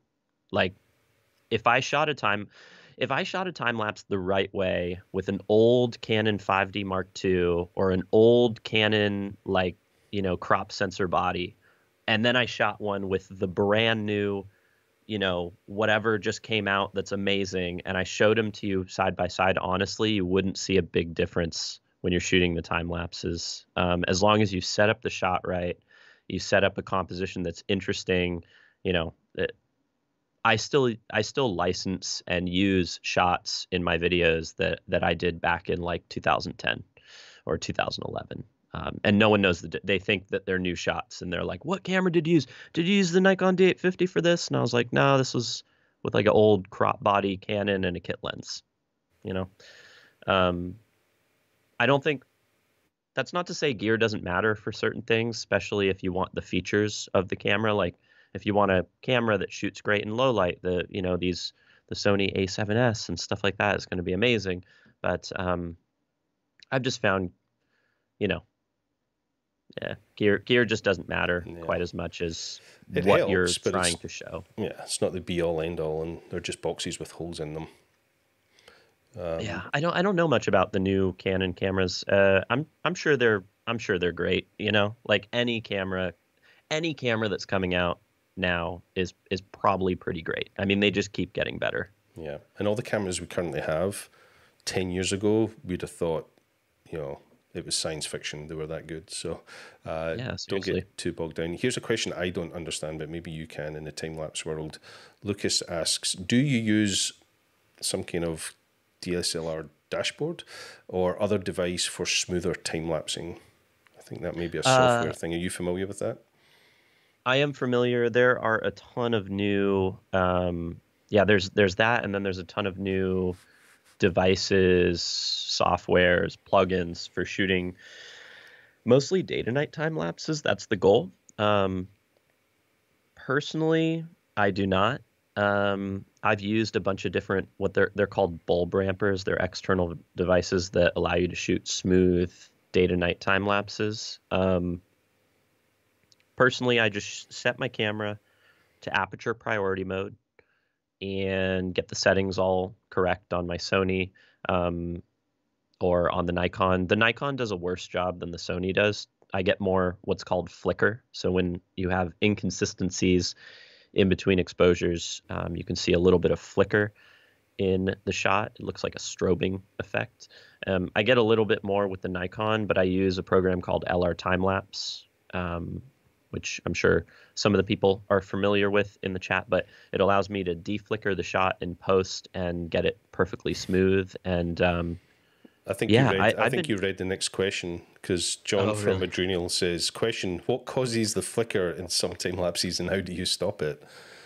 Like, if I shot a time, if I shot a time lapse the right way with an old Canon five D Mark two or an old Canon like you know, crop sensor body. And then I shot one with the brand new, you know, whatever just came out that's amazing. And I showed them to you side by side. Honestly, you wouldn't see a big difference when you're shooting the time lapses. Um, as long as you set up the shot right, you set up a composition that's interesting, you know, it, I still I still license and use shots in my videos that that I did back in like two thousand ten or two thousand eleven. Um, and no one knows that. They think that they're new shots and they're like, what camera did you use? Did you use the Nikon D eight fifty for this? And I was like, no, this was with like an old crop body Canon and a kit lens, you know. Um, I don't think that's not to say gear doesn't matter for certain things, especially if you want the features of the camera. Like if you want a camera that shoots great in low light, the, you know, these, the Sony A seven S and stuff like that is going to be amazing. But um, I've just found, you know, yeah, gear gear just doesn't matter yeah. quite as much as it what helps, you're trying to show. Yeah, it's not the be all end all, and they're just boxes with holes in them. Um, yeah, I don't I don't know much about the new Canon cameras. Uh, I'm I'm sure they're I'm sure they're great. You know, like any camera, any camera that's coming out now is is probably pretty great. I mean, they just keep getting better. Yeah, and all the cameras we currently have, ten years ago, we'd have thought, you know, it was science fiction. They were that good. So uh, yeah, don't get too bogged down. Here's a question I don't understand, but maybe you can in the time-lapse world. Lucas asks, do you use some kind of D S L R dashboard or other device for smoother time-lapsing? I think that may be a software uh, thing. Are you familiar with that? I am familiar. There are a ton of new, um, yeah, there's there's that, and then there's a ton of new devices, softwares, plugins for shooting mostly day to night time lapses. That's the goal. Um, personally, I do not. Um, I've used a bunch of different, what they're they're called bulb rampers. They're external devices that allow you to shoot smooth day to night time lapses. Um, personally, I just set my camera to aperture priority mode and get the settings all correct on my Sony um, or on the Nikon. The Nikon does a worse job than the Sony does. I get more what's called flicker. So when you have inconsistencies in between exposures, um, you can see a little bit of flicker in the shot. It looks like a strobing effect. Um, I get a little bit more with the Nikon, but I use a program called L R time-lapse, um, which I'm sure some of the people are familiar with in the chat, but it allows me to deflicker the shot in post and get it perfectly smooth. And um, I think, yeah, you, read, I, I think been... you read the next question, because John oh, from really? Adrenal says, question, what causes the flicker in some time lapses and how do you stop it?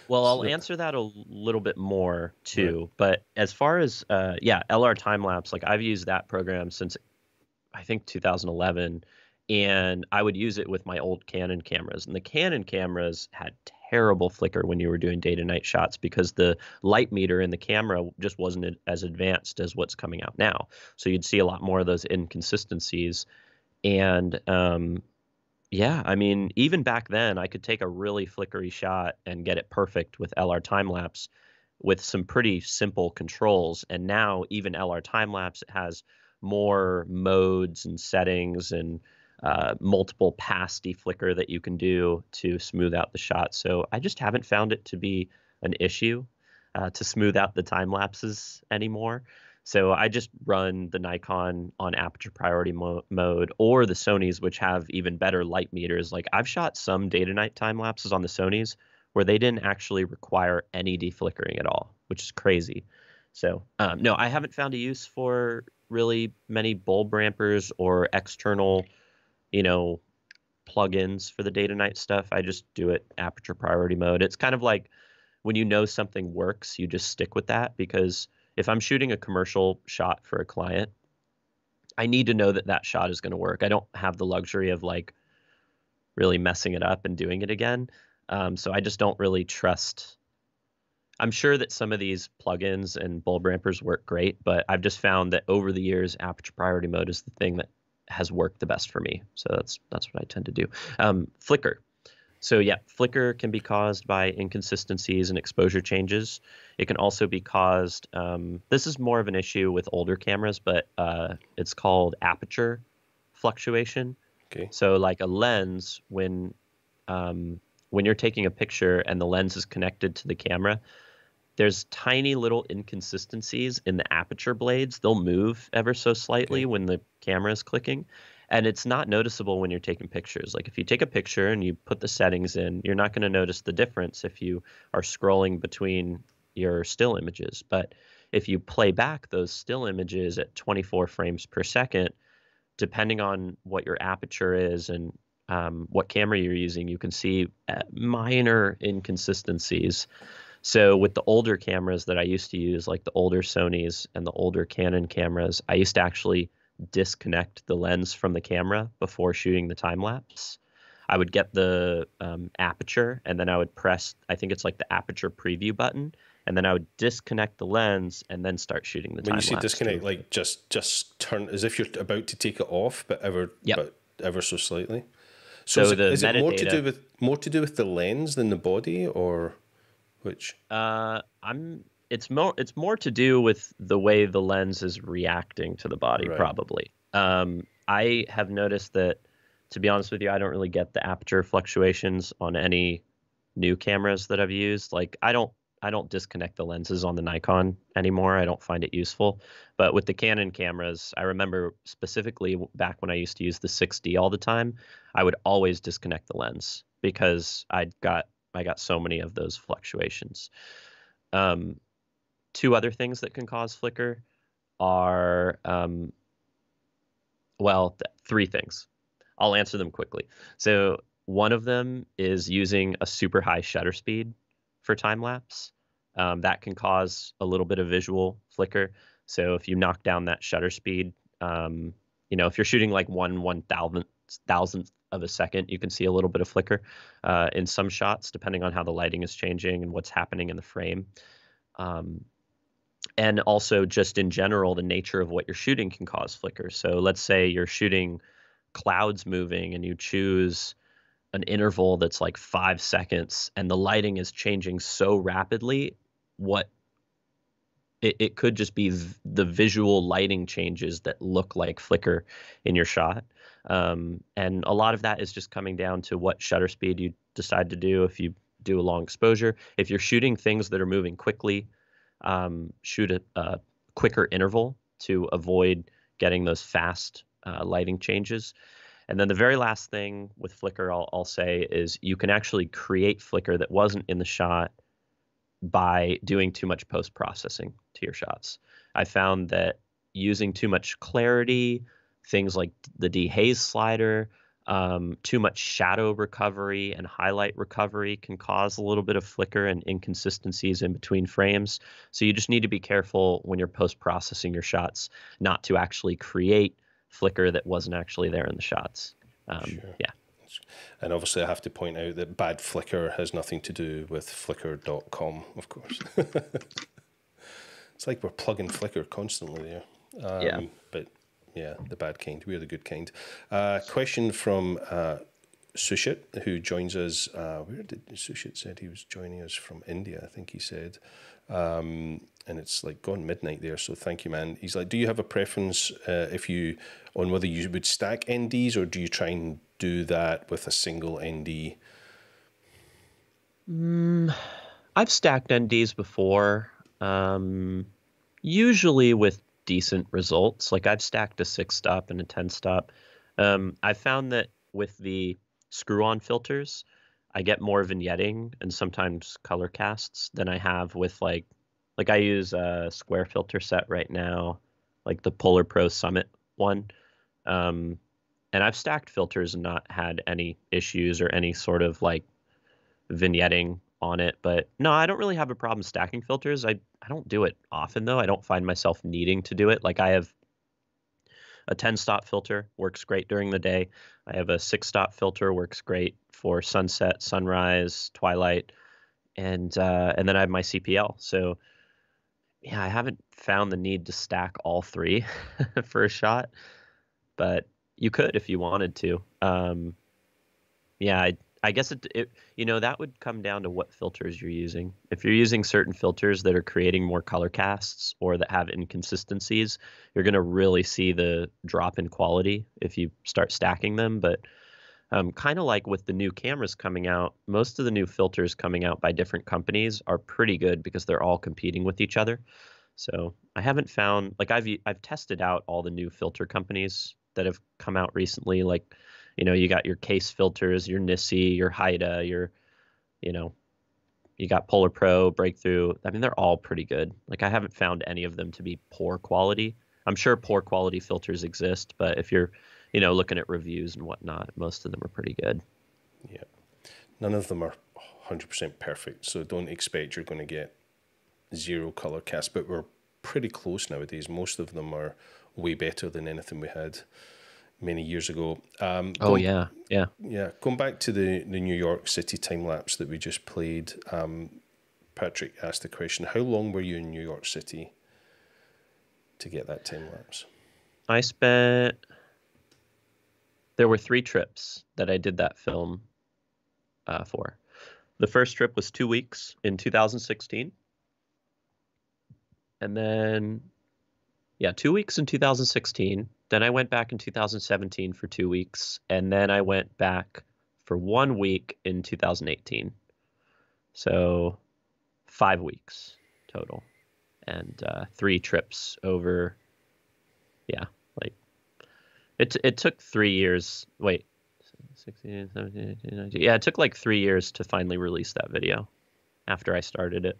Well, so I'll that... answer that a little bit more too, yeah. But as far as, uh, yeah, L R time-lapse, like I've used that program since I think two thousand eleven, and I would use it with my old Canon cameras. And the Canon cameras had terrible flicker when you were doing day-to-night shots because the light meter in the camera just wasn't as advanced as what's coming out now. So you'd see a lot more of those inconsistencies. And um, yeah, I mean, even back then, I could take a really flickery shot and get it perfect with L R time-lapse with some pretty simple controls. And now even L R time-lapse has more modes and settings and Uh, multiple pass deflicker that you can do to smooth out the shot. So I just haven't found it to be an issue uh, to smooth out the time lapses anymore. So I just run the Nikon on aperture priority mo mode or the Sonys, which have even better light meters. Like I've shot some day to night time lapses on the Sonys where they didn't actually require any deflickering at all, which is crazy. So um, no, I haven't found a use for really many bulb rampers or external, you know, plugins for the day to night stuff. I just do it aperture priority mode. It's kind of like when you know something works, you just stick with that, because if I'm shooting a commercial shot for a client, I need to know that that shot is going to work. I don't have the luxury of like really messing it up and doing it again. Um, so I just don't really trust. I'm sure that some of these plugins and bulb rampers work great, but I've just found that over the years, aperture priority mode is the thing that has worked the best for me. So that's that's what I tend to do. Um, flicker. So yeah, flicker can be caused by inconsistencies and exposure changes. It can also be caused, um, this is more of an issue with older cameras, but uh, it's called aperture fluctuation. Okay. So like a lens, when um, when you're taking a picture and the lens is connected to the camera, there's tiny little inconsistencies in the aperture blades. They'll move ever so slightly okay. when the camera is clicking. And it's not noticeable when you're taking pictures. Like if you take a picture and you put the settings in, you're not going to notice the difference if you are scrolling between your still images. But if you play back those still images at twenty-four frames per second, depending on what your aperture is and um, what camera you're using, you can see minor inconsistencies. So with the older cameras that I used to use, like the older Sonys and the older Canon cameras, I used to actually disconnect the lens from the camera before shooting the time lapse. I would get the um, aperture, and then I would press, I think it's like the aperture preview button, and then I would disconnect the lens and then start shooting the time lapse. When you say disconnect, too. like just just turn, as if you're about to take it off, but ever, yep. but ever so slightly. So, so is, the it, is metadata, it more to do with more to do with the lens than the body, or? Which uh, I'm. It's more. It's more to do with the way the lens is reacting to the body, right. probably. Um, I have noticed that, to be honest with you, I don't really get the aperture fluctuations on any new cameras that I've used. Like I don't. I don't disconnect the lenses on the Nikon anymore. I don't find it useful. But with the Canon cameras, I remember specifically back when I used to use the six D all the time, I would always disconnect the lens because I'd got. I got so many of those fluctuations. Um, two other things that can cause flicker are, um, well, th- three things. I'll answer them quickly. So one of them is using a super high shutter speed for time lapse. Um, that can cause a little bit of visual flicker. So if you knock down that shutter speed, um, you know, if you're shooting like one one thousandth, thousandth of a second, you can see a little bit of flicker uh, in some shots, depending on how the lighting is changing and what's happening in the frame. Um, and also just in general, the nature of what you're shooting can cause flicker. So let's say you're shooting clouds moving and you choose an interval that's like five seconds and the lighting is changing so rapidly, what it, it could just be v- the visual lighting changes that look like flicker in your shot. Um, and a lot of that is just coming down to what shutter speed you decide to do. If you do a long exposure, if you're shooting things that are moving quickly, um, shoot a, a quicker interval to avoid getting those fast uh, lighting changes. And then the very last thing with flicker I'll, I'll say is you can actually create flicker that wasn't in the shot by doing too much post-processing to your shots. I found that using too much clarity, things like the dehaze slider, um, too much shadow recovery and highlight recovery can cause a little bit of flicker and inconsistencies in between frames. So you just need to be careful when you're post-processing your shots not to actually create flicker that wasn't actually there in the shots. Um, sure. Yeah. And obviously I have to point out that bad flicker has nothing to do with flickr dot com, of course. It's like we're plugging Flickr constantly there. Um, yeah. But... yeah, the bad kind. We're the good kind. Uh, question from uh, Sushit, who joins us. Uh, where did Sushit said he was joining us from? India, I think he said. Um, and it's like gone midnight there, so thank you, man. He's like, do you have a preference uh, if you on whether you would stack N Ds or do you try and do that with a single N D? Mm, I've stacked N Ds before, um, usually with decent results. Like I've stacked a six stop and a ten stop. Um, I found that with the screw on filters, I get more vignetting and sometimes color casts than I have with like, like I use a square filter set right now, like the Polar Pro Summit one. Um, and I've stacked filters and not had any issues or any sort of like vignetting on it. But no, I don't really have a problem stacking filters. I, I don't do it often though. I don't find myself needing to do it. Like I have a ten stop filter, works great during the day. I have a six stop filter, works great for sunset, sunrise, twilight, and uh, and then I have my C P L. So yeah, I haven't found the need to stack all three for a shot, but you could if you wanted to. Um, yeah, I I guess it, it, you know, that would come down to what filters you're using. If you're using certain filters that are creating more color casts or that have inconsistencies, you're going to really see the drop in quality if you start stacking them. But um, kind of like with the new cameras coming out, most of the new filters coming out by different companies are pretty good because they're all competing with each other. So I haven't found, like I've, I've tested out all the new filter companies that have come out recently, like, you know, you got your Kase filters, your N I S I, your Haida, your, you know, you got Polar Pro, Breakthrough. I mean, they're all pretty good. Like, I haven't found any of them to be poor quality. I'm sure poor quality filters exist, but if you're, you know, looking at reviews and whatnot, most of them are pretty good. Yeah. None of them are one hundred percent perfect, so don't expect you're going to get zero color cast, but we're pretty close nowadays. Most of them are way better than anything we had many years ago. Um, oh, going, yeah, yeah. Yeah, going back to the, the New York City time-lapse that we just played, um, Patrick asked the question, how long were you in New York City to get that time-lapse? I spent... There were three trips that I did that film uh, for. The first trip was two weeks in two thousand sixteen. And then, yeah, two weeks in two thousand sixteen. Then I went back in two thousand seventeen for two weeks, and then I went back for one week in two thousand eighteen. So five weeks total, and uh, three trips over. Yeah, like it. It took three years. Wait, sixteen, seventeen, eighteen, nineteen. Yeah, it took like three years to finally release that video after I started it.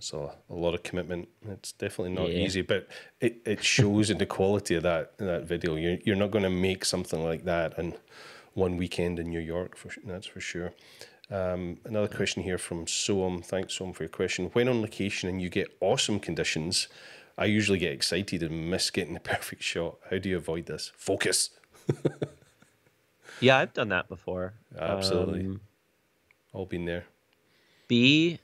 So a lot of commitment. It's definitely not yeah. easy, but it, it shows in the quality of that that video. You're, you're not going to make something like that in one weekend in New York, for, that's for sure. Um, another question here from Soam. Thanks, Soam, for your question. When on location and you get awesome conditions, I usually get excited and miss getting the perfect shot. How do you avoid this? Focus. Yeah, I've done that before. Absolutely. Um, I've been there. Be...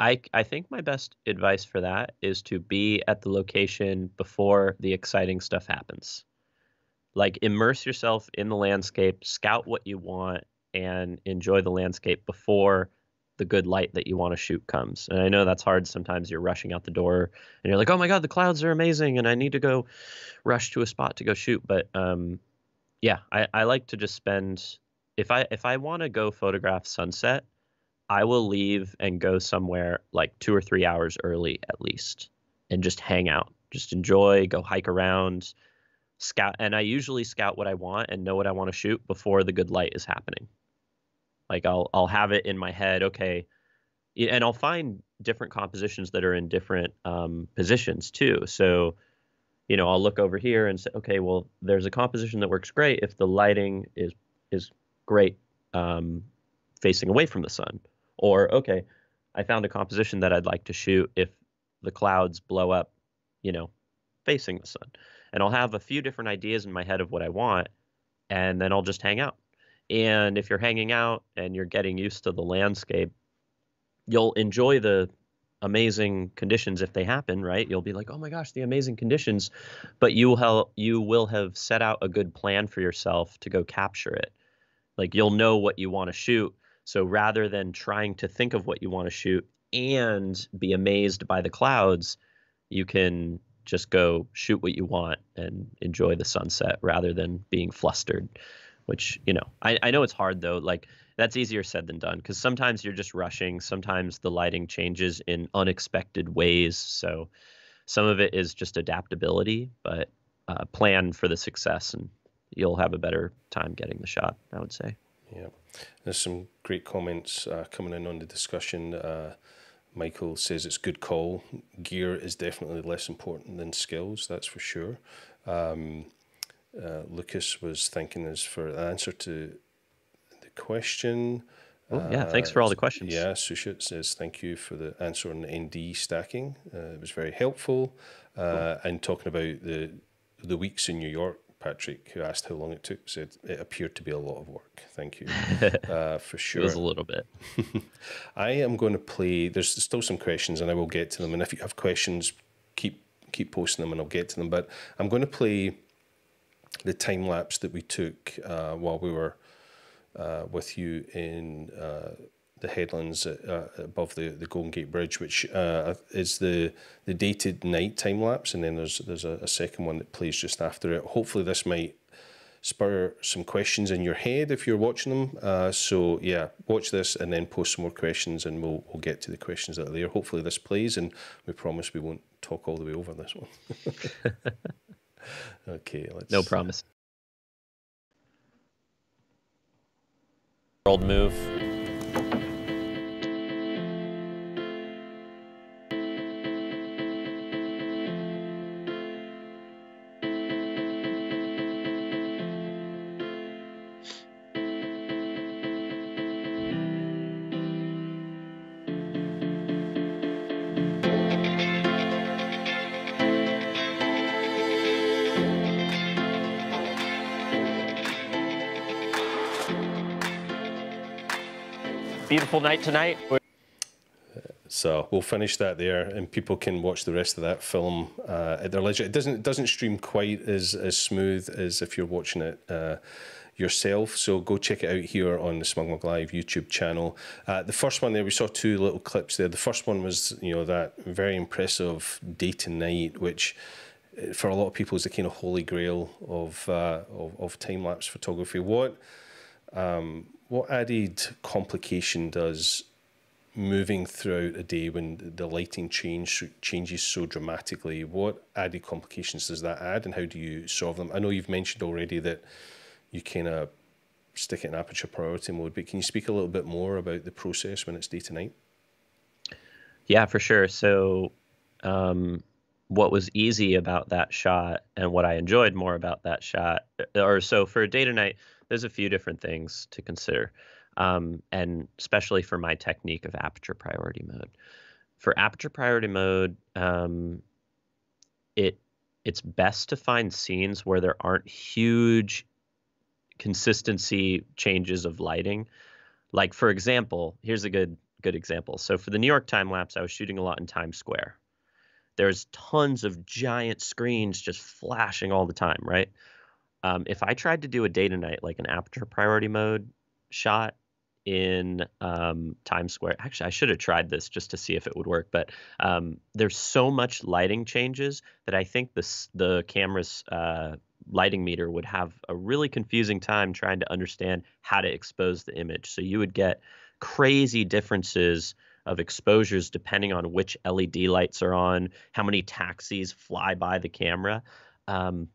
I, I think my best advice for that is to be at the location before the exciting stuff happens. Like, immerse yourself in the landscape, scout what you want, and enjoy the landscape before the good light that you want to shoot comes. And I know that's hard. Sometimes you're rushing out the door and you're like, oh my God, the clouds are amazing and I need to go rush to a spot to go shoot. But um, yeah, I, I like to just spend, if I, if I want to go photograph sunset, I will leave and go somewhere like two or three hours early at least and just hang out, just enjoy, go hike around, scout. And I usually scout what I want and know what I want to shoot before the good light is happening. Like I'll, I'll have it in my head. Okay. And I'll find different compositions that are in different um, positions too. So, you know, I'll look over here and say, okay, well, there's a composition that works great if the lighting is, is great um, facing away from the sun. Or, okay, I found a composition that I'd like to shoot if the clouds blow up, you know, facing the sun. And I'll have a few different ideas in my head of what I want, and then I'll just hang out. And if you're hanging out and you're getting used to the landscape, you'll enjoy the amazing conditions if they happen, right? You'll be like, oh my gosh, the amazing conditions. But you will, you will have set out a good plan for yourself to go capture it. Like, you'll know what you want to shoot. So rather than trying to think of what you want to shoot and be amazed by the clouds, you can just go shoot what you want and enjoy the sunset rather than being flustered, which, you know, I, I know it's hard, though. Like, that's easier said than done because sometimes you're just rushing. Sometimes the lighting changes in unexpected ways. So some of it is just adaptability, but uh, plan for the success and you'll have a better time getting the shot, I would say. Yeah, there's some great comments uh, coming in on the discussion. Uh, Michael says it's good call. Gear is definitely less important than skills, that's for sure. Um, uh, Lucas was thanking us for the answer to the question. Oh, yeah, uh, thanks for all the questions. Yeah, Sushit says thank you for the answer on the N D stacking. Uh, it was very helpful. Uh, cool. And talking about the the weeks in New York, Patrick, who asked how long it took, said it appeared to be a lot of work. Thank you uh, for sure. It was a little bit. I am going to play. There's still some questions, and I will get to them. And if you have questions, keep keep posting them, and I'll get to them. But I'm going to play the time lapse that we took uh, while we were uh, with you in uh, the headlands uh, above the, the Golden Gate Bridge, which uh, is the the dated night time lapse, and then there's there's a, a second one that plays just after it. Hopefully, this might spur some questions in your head if you're watching them. Uh, so yeah, watch this and then post some more questions, and we'll we'll get to the questions that are there. Hopefully, this plays, and we promise we won't talk all the way over this one. Okay, let's... No promise. World move. Beautiful night tonight. So we'll finish that there, and people can watch the rest of that film uh, at their leisure. It doesn't it doesn't stream quite as as smooth as if you're watching it uh, yourself. So go check it out here on the SmugMug Live YouTube channel. Uh, the first one there, we saw two little clips there. The first one was you know that very impressive day to night, which for a lot of people is the kind of holy grail of uh, of, of time lapse photography. What um, What added complication does moving throughout a day when the lighting change changes so dramatically? What added complications does that add, and how do you solve them? I know you've mentioned already that you kind of stick it in aperture priority mode, but can you speak a little bit more about the process when it's day to night? Yeah, for sure. So um, what was easy about that shot, and what I enjoyed more about that shot, or so for day to night, there's a few different things to consider, um, and especially for my technique of aperture priority mode. For aperture priority mode, um, it it's best to find scenes where there aren't huge consistency changes of lighting. Like, for example, here's a good good example. So for the New York time lapse, I was shooting a lot in Times Square. There's tons of giant screens just flashing all the time, right? Um, if I tried to do a day to night, like an aperture priority mode shot in um, Times Square, actually, I should have tried this just to see if it would work. But um, there's so much lighting changes that I think this, the camera's uh, lighting meter would have a really confusing time trying to understand how to expose the image. So you would get crazy differences of exposures depending on which L E D lights are on, how many taxis fly by the camera. Um,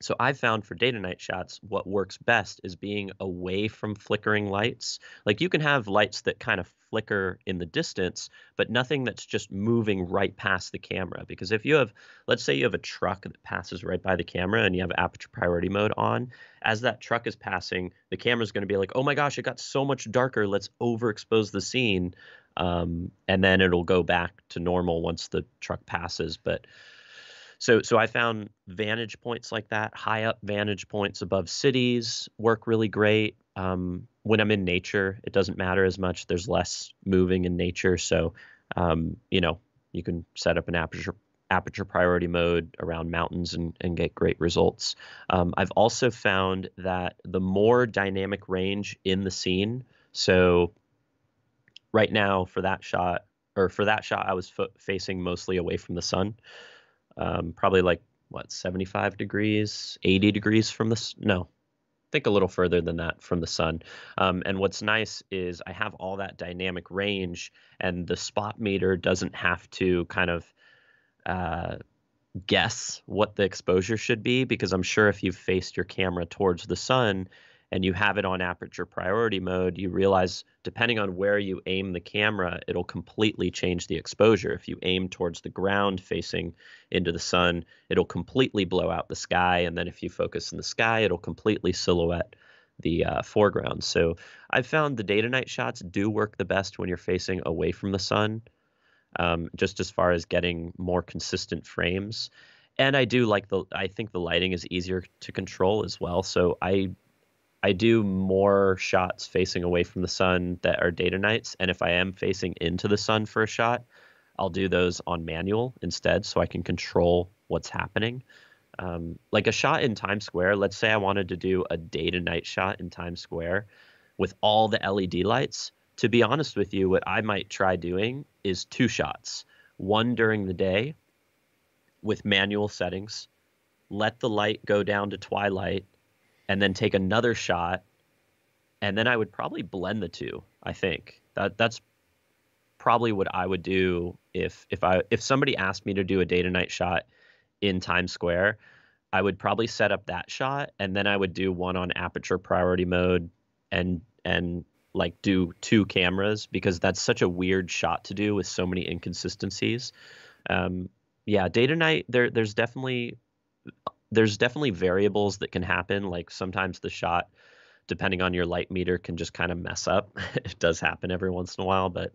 So I've found for day to night shots, what works best is being away from flickering lights. Like, you can have lights that kind of flicker in the distance, but nothing that's just moving right past the camera. Because if you have, let's say you have a truck that passes right by the camera and you have aperture priority mode on, as that truck is passing, the camera's going to be like, oh my gosh, it got so much darker, let's overexpose the scene. Um, and then it'll go back to normal once the truck passes. But So so I found vantage points like that, high up vantage points above cities work really great. Um, when I'm in nature, it doesn't matter as much. There's less moving in nature. So, um, you know, you can set up an aperture aperture priority mode around mountains and, and get great results. Um, I've also found that the more dynamic range in the scene. So right now for that shot, or for that shot, I was fo- facing mostly away from the sun. Um, probably like, what, seventy-five degrees, eighty degrees from the, no, I think a little further than that from the sun. Um, and what's nice is I have all that dynamic range, and the spot meter doesn't have to kind of uh, guess what the exposure should be, because I'm sure if you've faced your camera towards the sun and you have it on aperture priority mode, you realize depending on where you aim the camera, it'll completely change the exposure. If you aim towards the ground facing into the sun, it'll completely blow out the sky. And then if you focus in the sky, it'll completely silhouette the uh, foreground. So I've found the day to night shots do work the best when you're facing away from the sun, um, just as far as getting more consistent frames. And I do like the, I think the lighting is easier to control as well. So I I do more shots facing away from the sun that are day to nights. And if I am facing into the sun for a shot, I'll do those on manual instead, so I can control what's happening. Um, like a shot in Times Square, let's say I wanted to do a day to night shot in Times Square with all the L E D lights. To be honest with you, what I might try doing is two shots, one during the day with manual settings, let the light go down to twilight, and then take another shot. And then I would probably blend the two. I think that that's probably what I would do if if I if somebody asked me to do a day to night shot in Times Square. I would probably set up that shot, and then I would do one on aperture priority mode and and like do two cameras, because that's such a weird shot to do with so many inconsistencies. Um, yeah, day to night, there there's definitely there's definitely variables that can happen. Like sometimes the shot, depending on your light meter, can just kind of mess up. It does happen every once in a while, but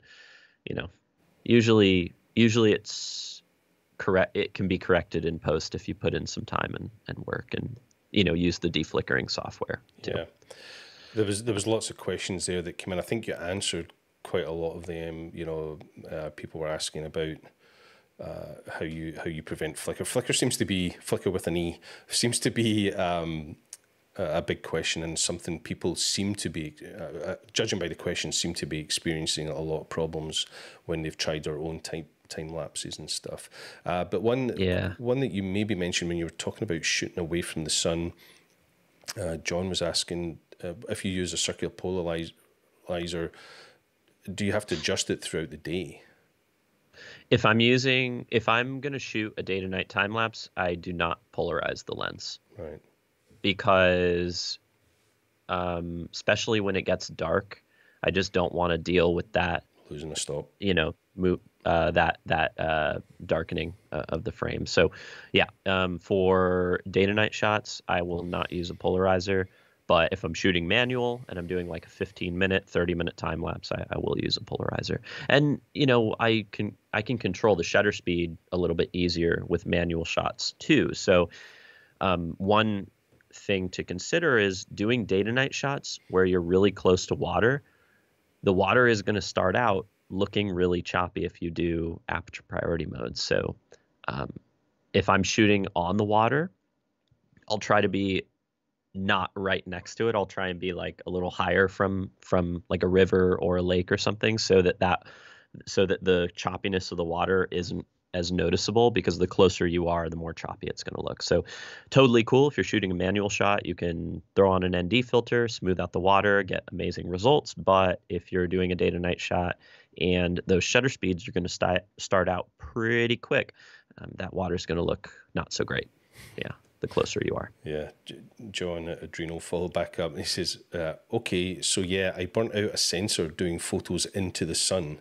you know, usually usually it's correct. It can be corrected in post if you put in some time and, and work, and you know, use the deflickering software too. Yeah, there was there was lots of questions there that came in. I think you answered quite a lot of them. You know, uh, people were asking about uh, how you how you prevent Flickr. Flickr seems to be Flickr with an E seems to be. Um, a big question, and something people seem to be, uh, judging by the questions, seem to be experiencing a lot of problems when they've tried their own type time lapses and stuff. Uh, but one, yeah. one that you maybe mentioned when you were talking about shooting away from the sun, uh, John was asking uh, if you use a circular polarizer, do you have to adjust it throughout the day? If I'm using, if I'm going to shoot a day to night time lapse, I do not polarize the lens. Right. Because um, especially when it gets dark, I just don't want to deal with that. Losing the stop. You know, move, uh, that that uh, darkening uh, of the frame. So, yeah, um, for day to night shots, I will not use a polarizer. But if I'm shooting manual and I'm doing like a fifteen minute, thirty minute time lapse, I, I will use a polarizer. And you know, I can I can control the shutter speed a little bit easier with manual shots too. So um, one thing to consider is doing day to night shots where you're really close to water. The water is going to start out looking really choppy if you do aperture priority mode. So um, if I'm shooting on the water, I'll try to be not right next to it. I'll try and be like a little higher from from like a river or a lake or something, so that that so that the choppiness of the water isn't as noticeable, because the closer you are, the more choppy it's going to look. So totally cool. If you're shooting a manual shot, you can throw on an N D filter, smooth out the water, get amazing results. But if you're doing a day to night shot and those shutter speeds, you're going to st- start out pretty quick. Um, that water's going to look not so great. Yeah. The closer you are. Yeah. John at Adrenal followed back up. He says, uh, okay, so yeah, I burnt out a sensor doing photos into the sun.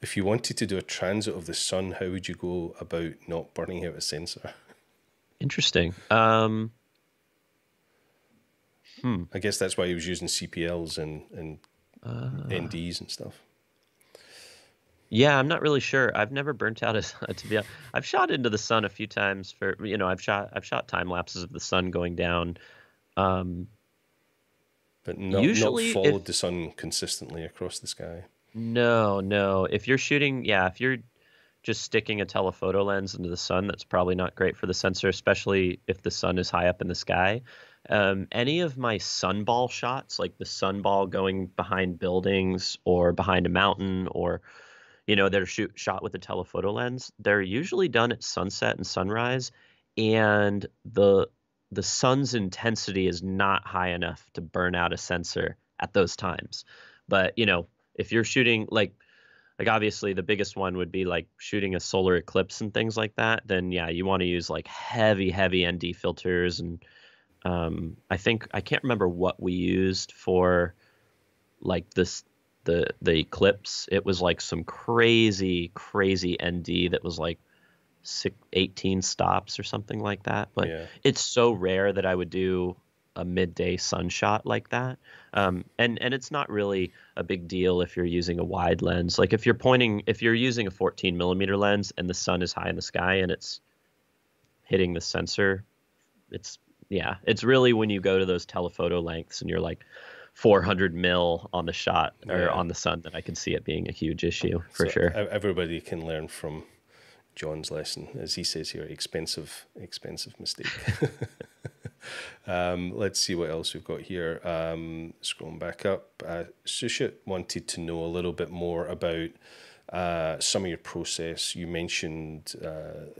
If you wanted to do a transit of the sun, how would you go about not burning out a sensor? Interesting. Um, hmm. I guess that's why he was using C P Ls and, and uh, N Ds and stuff. Yeah, I'm not really sure. I've never burnt out a, to be honest. I've shot into the sun a few times for, you know, I've shot, I've shot time lapses of the sun going down. Um, but not, usually not followed if, the sun consistently across the sky. No, no. If you're shooting, yeah, if you're just sticking a telephoto lens into the sun, that's probably not great for the sensor, especially if the sun is high up in the sky. Um, any of my sunball shots, like the sunball going behind buildings or behind a mountain, or, you know, they're shoot, shot with a telephoto lens, they're usually done at sunset and sunrise, and the the sun's intensity is not high enough to burn out a sensor at those times. But, you know, if you're shooting like, like obviously the biggest one would be like shooting a solar eclipse and things like that, then yeah, you want to use like heavy, heavy N D filters. And um, I think, I can't remember what we used for like this, the, the eclipse. It was like some crazy, crazy N D that was like six, eighteen stops or something like that. But yeah, it's so rare that I would do a midday sun shot like that. Um, and, and it's not really a big deal if you're using a wide lens. Like if you're pointing, if you're using a fourteen millimeter lens and the sun is high in the sky and it's hitting the sensor, it's, yeah, it's really when you go to those telephoto lengths and you're like four hundred mil on the shot or yeah, on the sun, that I can see it being a huge issue for so sure. Everybody can learn from John's lesson, as he says here, expensive, expensive mistake. Um, let's see what else we've got here. Um, scrolling back up, uh, Sushit wanted to know a little bit more about uh, some of your process. You mentioned uh,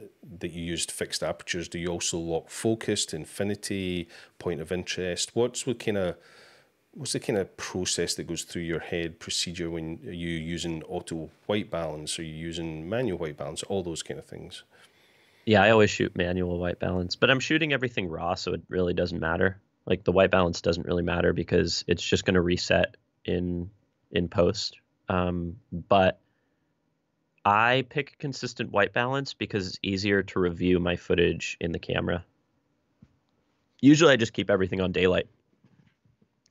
that you used fixed apertures. Do you also lock focus to infinity, point of interest? What's what kind of what's the kind of process that goes through your head procedure when are you using auto white balance? Are you using manual white balance? All those kind of things. Yeah, I always shoot manual white balance, but I'm shooting everything raw, so it really doesn't matter. Like the white balance doesn't really matter because it's just going to reset in in post. Um, but I pick a consistent white balance because it's easier to review my footage in the camera. Usually I just keep everything on daylight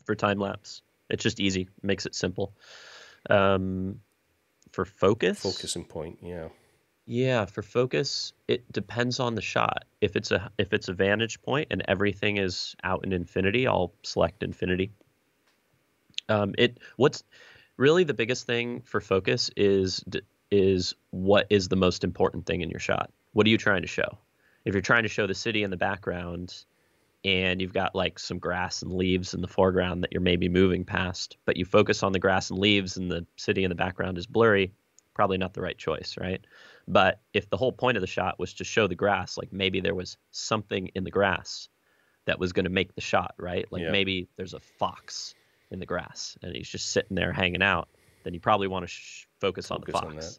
for time lapse. It's just easy, makes it simple. Um, for focus? Focus and point, yeah. Yeah, for focus, it depends on the shot. If it's a if it's a vantage point and everything is out in infinity, I'll select infinity. Um, it what's really the biggest thing for focus is is what is the most important thing in your shot. What are you trying to show? If you're trying to show the city in the background, and you've got like some grass and leaves in the foreground that you're maybe moving past, but you focus on the grass and leaves, and the city in the background is blurry, probably not the right choice, right? But if the whole point of the shot was to show the grass, like maybe there was something in the grass that was going to make the shot, right? Like yeah. Maybe there's a fox in the grass and he's just sitting there hanging out. Then you probably want to sh focus, focus on the fox. On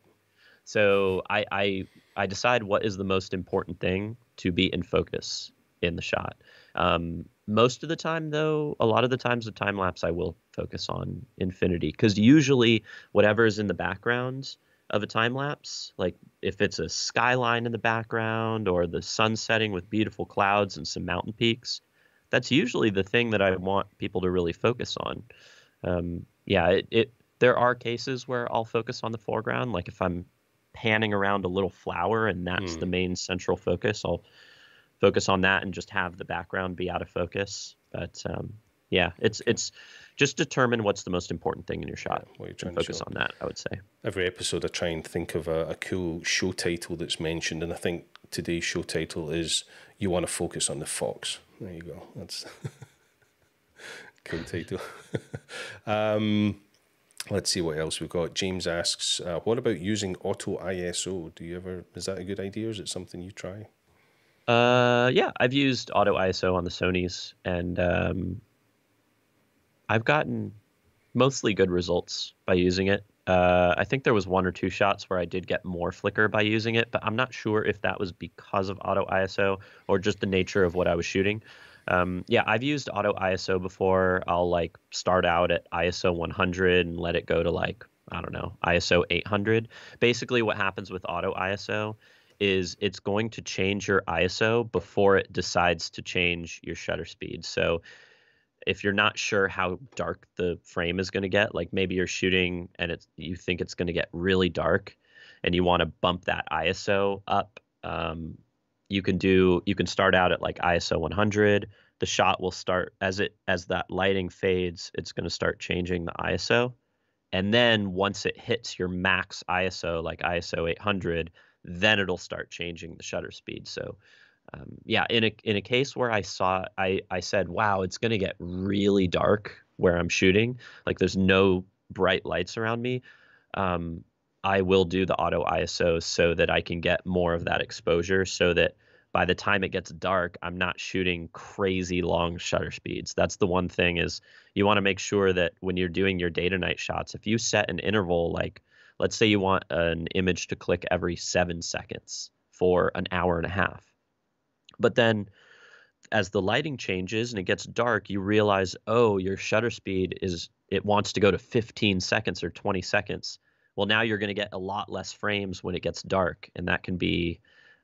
so I, I, I decide what is the most important thing to be in focus in the shot. Um, most of the time, though, a lot of the times the time lapse, I will focus on infinity because usually whatever is in the background of a time lapse, like if it's a skyline in the background or the sun setting with beautiful clouds and some mountain peaks, that's usually the thing that I want people to really focus on. Um, yeah, it, it, there are cases where I'll focus on the foreground. Like if I'm panning around a little flower and that's mm. the main central focus, I'll focus on that and just have the background be out of focus. But um, yeah, it's it's just determine what's the most important thing in your shot. Yeah, what you're trying and focus to show. on that, I would say. Every episode I try and think of a, a cool show title that's mentioned, and I think today's show title is You Want to Focus on the Fox. There you go. That's cool title. um, let's see what else we've got. James asks, uh, what about using auto I S O? Do you ever, is that a good idea or is it something you try? Uh, yeah, I've used auto I S O on the Sonys, and um, I've gotten mostly good results by using it. Uh, I think there was one or two shots where I did get more flicker by using it, but I'm not sure if that was because of auto I S O or just the nature of what I was shooting. Um, yeah, I've used auto I S O before. I'll like start out at I S O one hundred and let it go to like, I don't know, I S O eight hundred. Basically what happens with auto I S O is it's going to change your I S O before it decides to change your shutter speed. So if you're not sure how dark the frame is going to get, like maybe you're shooting and it's, you think it's going to get really dark and you want to bump that I S O up, um, you can do, you can start out at like I S O one hundred. The shot will start as it, as that lighting fades, it's going to start changing the I S O. And then once it hits your max I S O, like I S O eight hundred, then it'll start changing the shutter speed. So um, yeah, in a, in a case where I saw, I, I said, wow, it's going to get really dark where I'm shooting, like there's no bright lights around me. Um, I will do the auto I S O so that I can get more of that exposure so that by the time it gets dark, I'm not shooting crazy long shutter speeds. That's the one thing is you want to make sure that when you're doing your day to night shots, if you set an interval, like let's say you want an image to click every seven seconds for an hour and a half. But then as the lighting changes and it gets dark, you realize, oh, your shutter speed is, it wants to go to fifteen seconds or twenty seconds. Well, now you're going to get a lot less frames when it gets dark. And that can be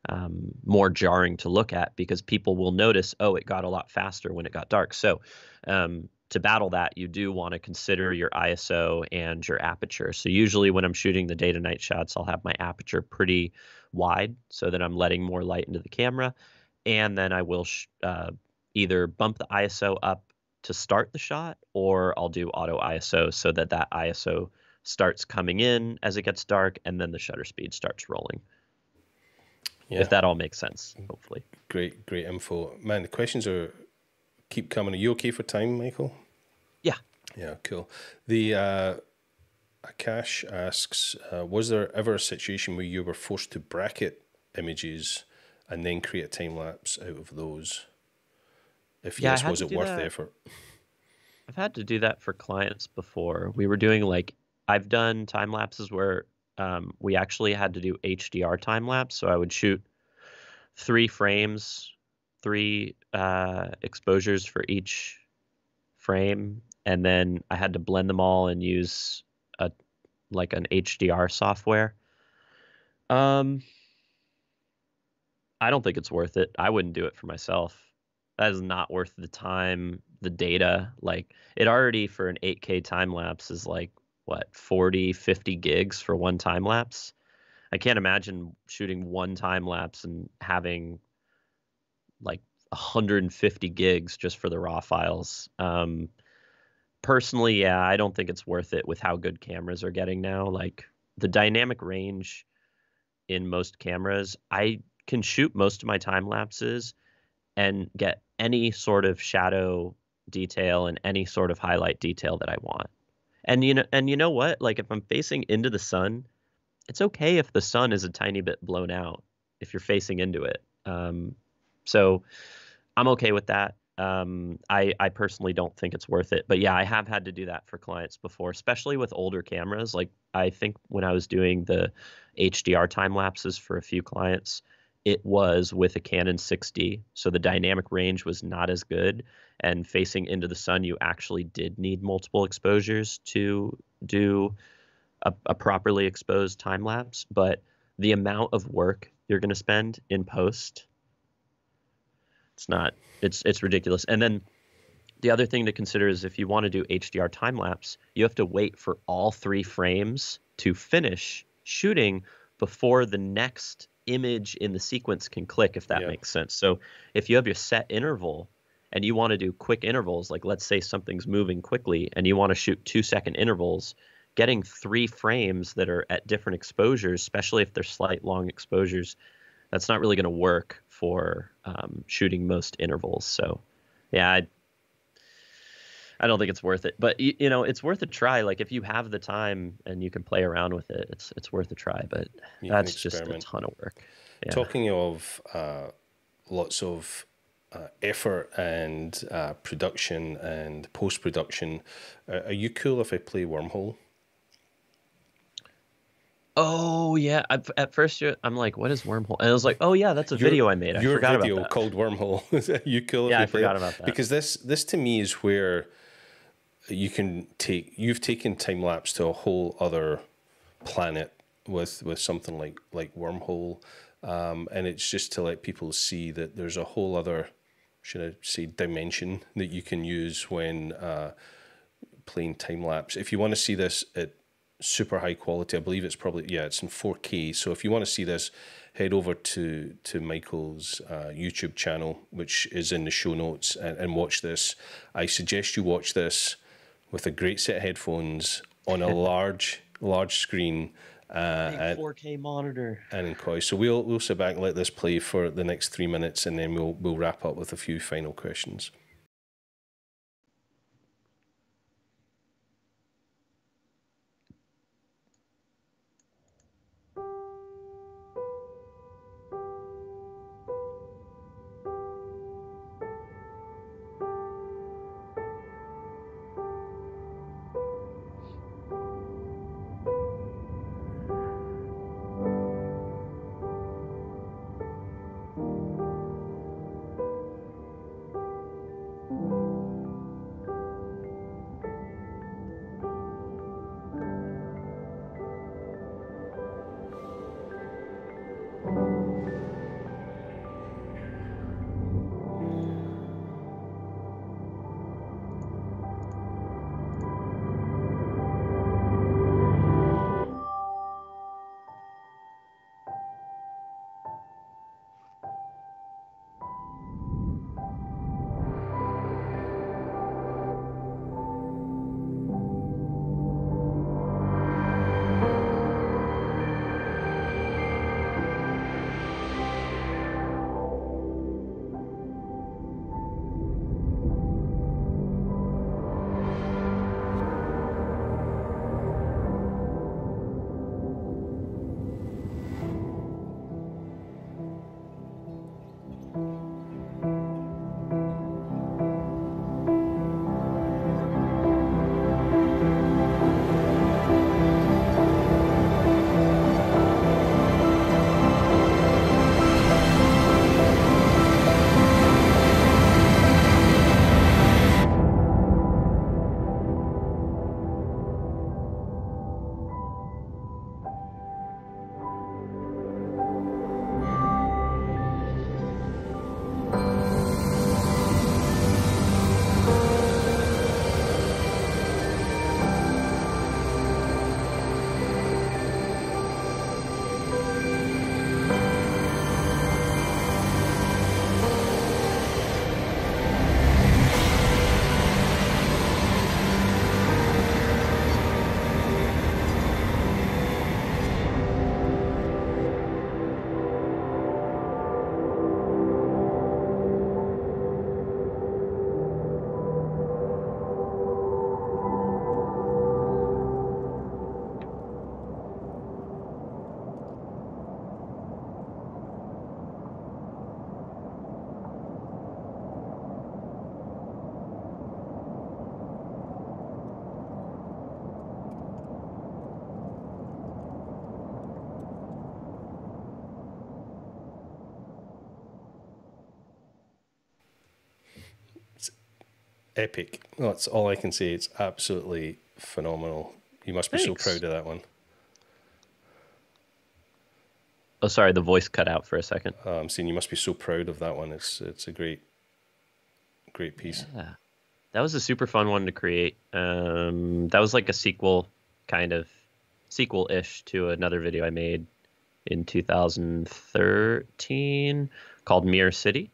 um, more jarring to look at because people will notice, oh, it got a lot faster when it got dark. So um, to battle that, you do want to consider your I S O and your aperture. So usually when I'm shooting the day to night shots, I'll have my aperture pretty wide so that I'm letting more light into the camera. And then I will sh uh, either bump the I S O up to start the shot, or I'll do auto I S O so that that I S O starts coming in as it gets dark and then the shutter speed starts rolling. yeah. if that all makes sense, hopefully. Great, great info. Man, the questions are keep coming. Are you okay for time, Michael? Yeah. Yeah, cool. The uh, Akash asks, uh, was there ever a situation where you were forced to bracket images and then create a time-lapse out of those? If yeah, yes, was it worth that. the effort? I've had to do that for clients before. We were doing like, I've done time lapses where um, we actually had to do H D R time lapse. So I would shoot three frames, three uh, exposures for each frame. And then I had to blend them all and use a like an H D R software. Um, I don't think it's worth it. I wouldn't do it for myself. That is not worth the time, the data. Like it already for an eight K time lapse is like what, forty, fifty gigs for one time lapse. I can't imagine shooting one time lapse and having like one hundred fifty gigs just for the raw files. Um, personally, yeah, I don't think it's worth it with how good cameras are getting now. Like the dynamic range in most cameras, I can shoot most of my time lapses and get any sort of shadow detail and any sort of highlight detail that I want. And you know, and you know what? Like if I'm facing into the sun, it's okay if the sun is a tiny bit blown out if you're facing into it. Um, so I'm okay with that. Um, I I personally don't think it's worth it. But yeah, I have had to do that for clients before, especially with older cameras. Like I think when I was doing the H D R time lapses for a few clients, it was with a Canon six D, so the dynamic range was not as good. And facing into the sun, you actually did need multiple exposures to do a, a properly exposed time lapse. But the amount of work you're going to spend in post, it's not, it's it's ridiculous. And then the other thing to consider is if you want to do H D R time lapse, you have to wait for all three frames to finish shooting before the next image in the sequence can click, if that yeah. makes sense. So if you have your set interval and you want to do quick intervals, like let's say something's moving quickly and you want to shoot two second intervals, getting three frames that are at different exposures, especially if they're slight long exposures, that's not really going to work for um, shooting most intervals. So yeah, I, I don't think it's worth it, but you know, it's worth a try. Like if you have the time and you can play around with it, it's it's worth a try, but you that's just a ton of work. Yeah. Talking of uh, lots of uh, effort and uh, production and post-production, uh, are you cool if I play Wormhole? Oh yeah. I, at first you're, I'm like, what is Wormhole? And I was like, oh yeah, that's a your, video I made. I your forgot video about that. Called Wormhole. you cool if yeah, I forgot play? About that. Because this, this to me is where you can take, you've taken time lapse to a whole other planet with, with something like, like Wormhole. Um, and it's just to let people see that there's a whole other, should I say, dimension that you can use when uh, playing time lapse. If you want to see this at super high quality, I believe it's probably, yeah, it's in four K. So if you want to see this, head over to to Michael's uh, YouTube channel, which is in the show notes, and, and watch this. I suggest you watch this with a great set of headphones on a large, large screen. Uh, four K monitor. And in Koi. So we'll, we'll sit back and let this play for the next three minutes, and then we'll, we'll wrap up with a few final questions. epic. That's all I can say. It's absolutely phenomenal. You must be Thanks. so proud of that one. Oh, sorry, the voice cut out for a second. Uh, I'm saying you must be so proud of that one. It's it's a great, great piece. Yeah. That was a super fun one to create. Um, that was like a sequel, kind of sequel-ish to another video I made in two thousand thirteen called Mirror City.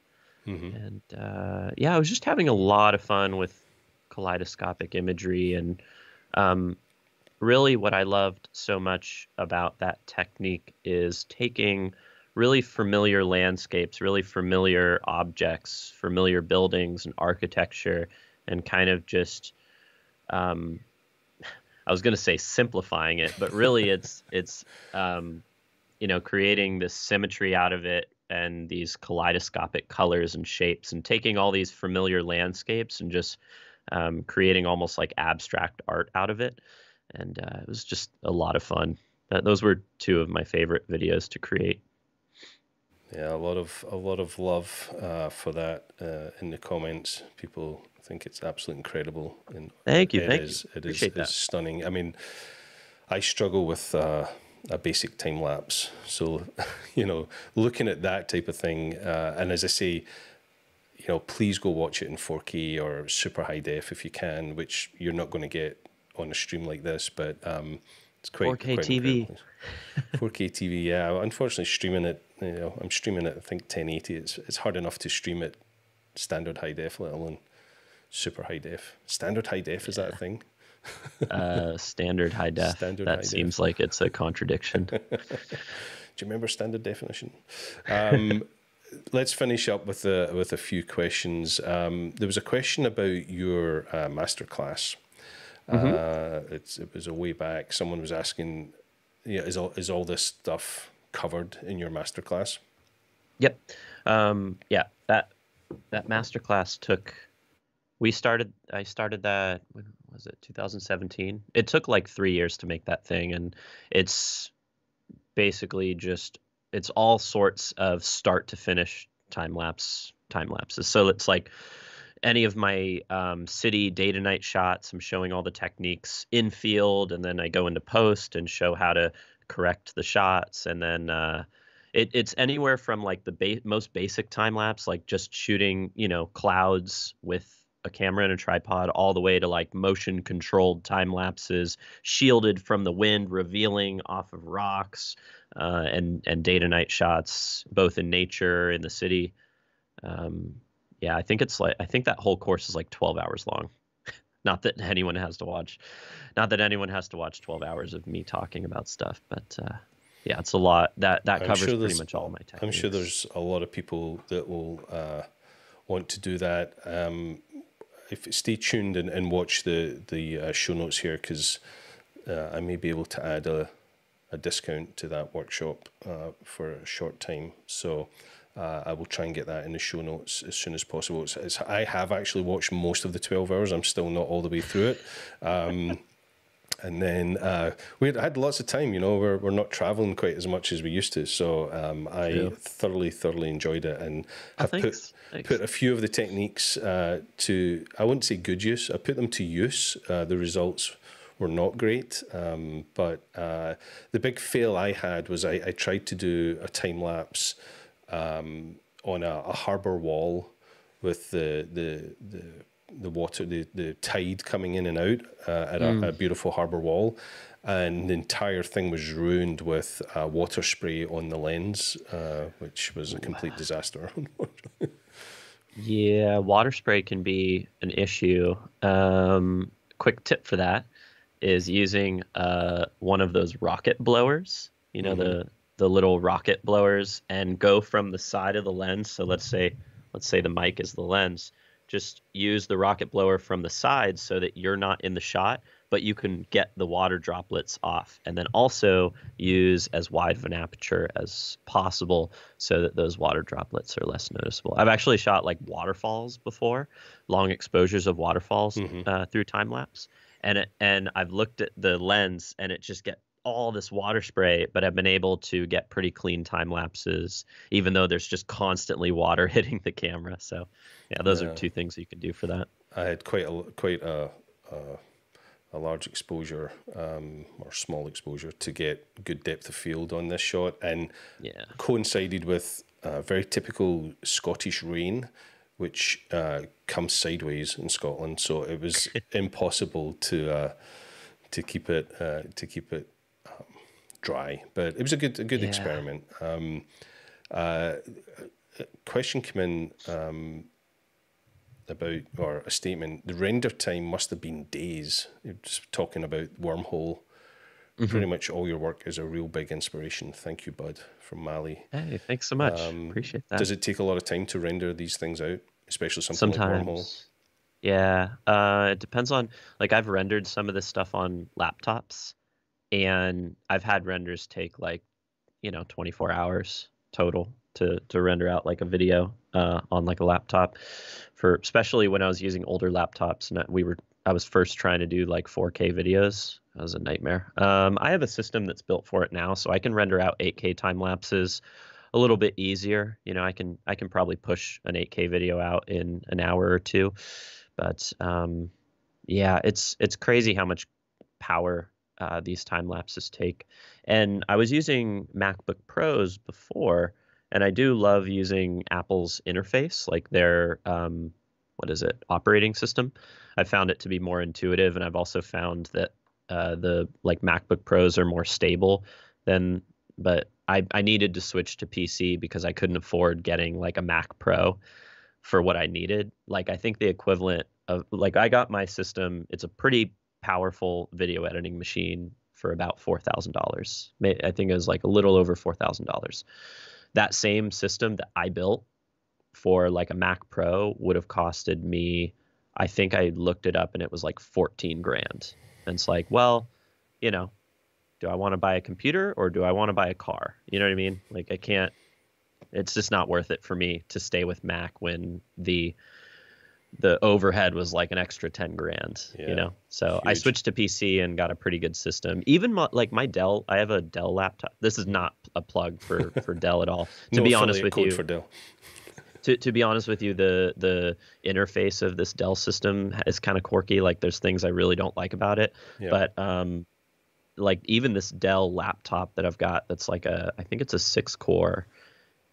Mm-hmm. And uh, yeah, I was just having a lot of fun with kaleidoscopic imagery. And um, really what I loved so much about that technique is taking really familiar landscapes, really familiar objects, familiar buildings and architecture, and kind of just, um, I was going to say simplifying it, but really it's, it's um, you know, creating this symmetry out of it, and these kaleidoscopic colors and shapes, and taking all these familiar landscapes and just um, creating almost like abstract art out of it. And uh, it was just a lot of fun. Uh, those were two of my favorite videos to create. Yeah, a lot of a lot of love uh, for that uh, in the comments. People think it's absolutely incredible. And thank you, thank you. It is, it is stunning. I mean, I struggle with uh, a basic time lapse. So, you know, looking at that type of thing, uh, and as I say, you know, please go watch it in four K or super high def if you can, which you're not going to get on a stream like this, but um, it's quite four K quite T V. four K T V, yeah. Unfortunately, streaming it, you know, I'm streaming it, I think ten eighty. It's it's hard enough to stream it standard high def, let alone super high def. Standard high def, is yeah. that a thing? uh, standard high def. Standard that high seems def. Like it's a contradiction. Do you remember standard definition? Um, let's finish up with a, with a few questions. Um, there was a question about your uh, masterclass. Mm-hmm. uh, it's, it was a way back. Someone was asking, yeah, is all, is all this stuff covered in your masterclass? Yep. Um, yeah, that, that masterclass took, we started, I started that, when was it? two thousand seventeen. It took like three years to make that thing. And it's basically just, it's all sorts of start to finish time lapse, time lapses. So it's like, any of my um, city day to night shots, I'm showing all the techniques in field, and then I go into post and show how to correct the shots. And then uh, it, it's anywhere from like the ba most basic time lapse, like just shooting, you know, clouds with a camera and a tripod, all the way to like motion controlled time lapses, shielded from the wind, revealing off of rocks, uh, and and day to night shots, both in nature, in the city. Um, Yeah, I think it's like I think that whole course is like twelve hours long. Not that anyone has to watch, not that anyone has to watch twelve hours of me talking about stuff. But uh, yeah, it's a lot. That that I'm covers sure pretty much all my techniques. I'm sure there's a lot of people that will uh, want to do that. Um, if stay tuned and, and watch the the uh, show notes here, because uh, I may be able to add a a discount to that workshop uh, for a short time. So. Uh, I will try and get that in the show notes as soon as possible. It's, it's, I have actually watched most of the twelve hours. I'm still not all the way through it. Um, and then uh, we had, had lots of time, you know, we're, we're not traveling quite as much as we used to. So um, I yeah. thoroughly, thoroughly enjoyed it, and have oh, thanks. put, thanks. put a few of the techniques uh, to, I wouldn't say good use. I put them to use. Uh, the results were not great. Um, but uh, the big fail I had was I, I tried to do a time lapse Um, on a, a harbour wall with the the the, the water, the, the tide coming in and out uh, at mm. a, a beautiful harbour wall, and the entire thing was ruined with uh, water spray on the lens, uh, which was a complete wow. disaster. Yeah, water spray can be an issue. Um, quick tip for that is using uh, one of those rocket blowers. You know, mm-hmm. the the little rocket blowers, and go from the side of the lens. So let's say, let's say the mic is the lens, just use the rocket blower from the side so that you're not in the shot, but you can get the water droplets off. And then also use as wide of an aperture as possible so that those water droplets are less noticeable. I've actually shot like waterfalls before, long exposures of waterfalls mm-hmm. uh, through time lapse. And, it, and I've looked at the lens and it just gets all this water spray, but I've been able to get pretty clean time lapses, even though there's just constantly water hitting the camera. So yeah, those yeah. are two things you can do for that. I had quite a quite a a, a large exposure um, or small exposure to get good depth of field on this shot, and yeah. coincided with a very typical Scottish rain, which uh, comes sideways in Scotland. So it was impossible to uh, to keep it uh, to keep it um, dry. But it was a good a good yeah. experiment. Um, uh, a question came in. Um, about, or a statement, the render time must have been days. You're just talking about Wormhole. Mm-hmm. Pretty much all your work is a real big inspiration. Thank you, bud, from Mali. Hey, thanks so much. Um, Appreciate that. Does it take a lot of time to render these things out, especially something Sometimes. like Wormhole? Yeah, uh, it depends on, like I've rendered some of this stuff on laptops, and I've had renders take like, you know, twenty-four hours total to, to render out like a video uh, on like a laptop, for especially when I was using older laptops and we were, I was first trying to do like four K videos. That was a nightmare. Um, I have a system that's built for it now, so I can render out eight K time lapses a little bit easier. You know, I can, I can probably push an eight K video out in an hour or two, but um, yeah, it's, it's crazy how much power uh, these time lapses take. And I was using MacBook Pros before, and I do love using Apple's interface, like their, um, what is it, operating system. I found it to be more intuitive, and I've also found that uh, the like MacBook Pros are more stable than, but I, I needed to switch to P C because I couldn't afford getting like a Mac Pro for what I needed. Like I think the equivalent of, like I got my system, it's a pretty powerful video editing machine for about four thousand dollars. I think it was like a little over four thousand dollars. That same system that I built for like a Mac Pro would have costed me, I think I looked it up and it was like fourteen grand. And it's like, well, you know, do I want to buy a computer or do I want to buy a car? You know what I mean? Like I can't, it's just not worth it for me to stay with Mac when the, the overhead was like an extra ten grand, yeah, you know? So huge. I switched to P C and got a pretty good system. Even my, like my Dell, I have a Dell laptop. This is not a plug for, for Dell at all. To no, be honest with you, for Dell. to, to be honest with you, the, the interface of this Dell system is kind of quirky. Like there's things I really don't like about it, yeah. but, um, like even this Dell laptop that I've got, that's like a, I think it's a six core,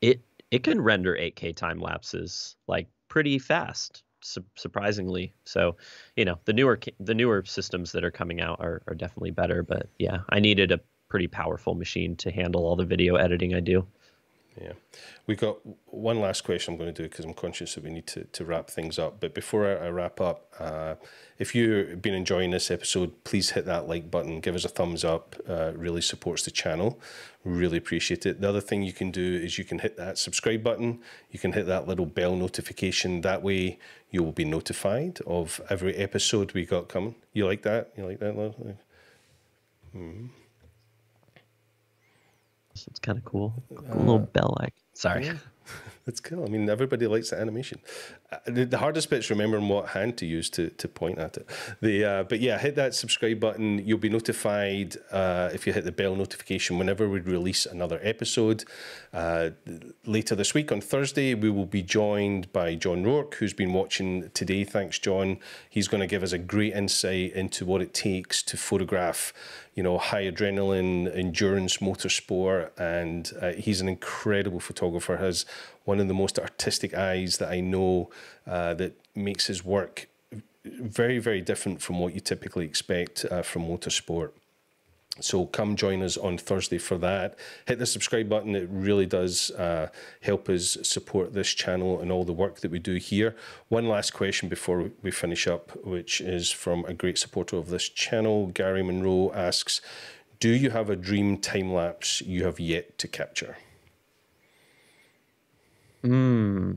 it, it can render eight K time lapses like pretty fast, surprisingly. So, you know, the newer the newer systems that are coming out are, are definitely better, but yeah, I needed a pretty powerful machine to handle all the video editing I do. Yeah, we got one last question I'm going to do because I'm conscious that we need to, to wrap things up. But before I, I wrap up, uh, if you've been enjoying this episode, please hit that like button, give us a thumbs up, uh, really supports the channel, really appreciate it. The other thing you can do is you can hit that subscribe button, you can hit that little bell notification, that way you will be notified of every episode we got coming. You like that? You like that? Mm-hmm. It's kind of cool. A uh, little bell like. Sorry. Yeah. That's cool. I mean, everybody likes the animation. Uh, the, the hardest bit's remembering what hand to use to, to point at it. The uh, But yeah, hit that subscribe button. You'll be notified uh, if you hit the bell notification whenever we release another episode. Uh, later this week on Thursday, we will be joined by John Rourke, who's been watching today. Thanks, John. He's going to give us a great insight into what it takes to photograph, you know, high adrenaline, endurance, motorsport, and uh, he's an incredible photographer, has one of the most artistic eyes that I know, uh, that makes his work very, very different from what you typically expect uh, from motorsport. So come join us on Thursday for that. Hit the subscribe button. It really does uh, help us support this channel and all the work that we do here. One last question before we finish up, which is from a great supporter of this channel. Gary Monroe asks, do you have a dream time lapse you have yet to capture? Hmm.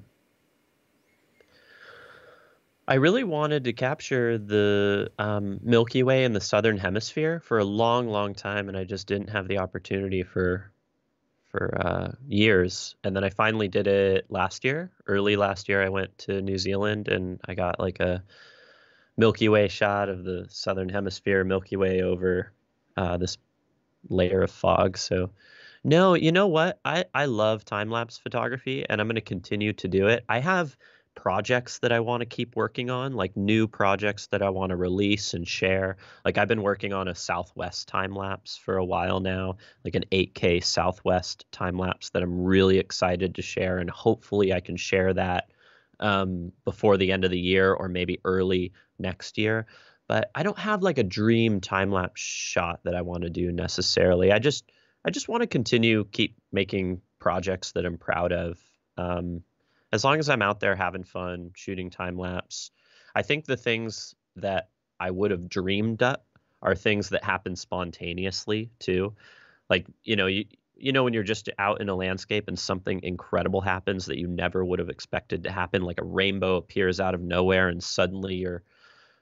I really wanted to capture the um, Milky Way in the Southern Hemisphere for a long, long time, and I just didn't have the opportunity for for uh, years. And then I finally did it last year, early last year. I went to New Zealand, and I got like a Milky Way shot of the Southern Hemisphere Milky Way over uh, this layer of fog. So, no, you know what? I, I love time-lapse photography, and I'm going to continue to do it. I have projects that I want to keep working on, like new projects that I want to release and share. Like I've been working on a Southwest time-lapse for a while now, like an eight K Southwest time-lapse that I'm really excited to share. And hopefully I can share that um, before the end of the year or maybe early next year. But I don't have like a dream time-lapse shot that I want to do necessarily. I just, I just want to continue keep making projects that I'm proud of. Um, as long as I'm out there having fun shooting time lapse, I think the things that I would have dreamed up are things that happen spontaneously too. Like, you know, you, you know, when you're just out in a landscape and something incredible happens that you never would have expected to happen, like a rainbow appears out of nowhere and suddenly you're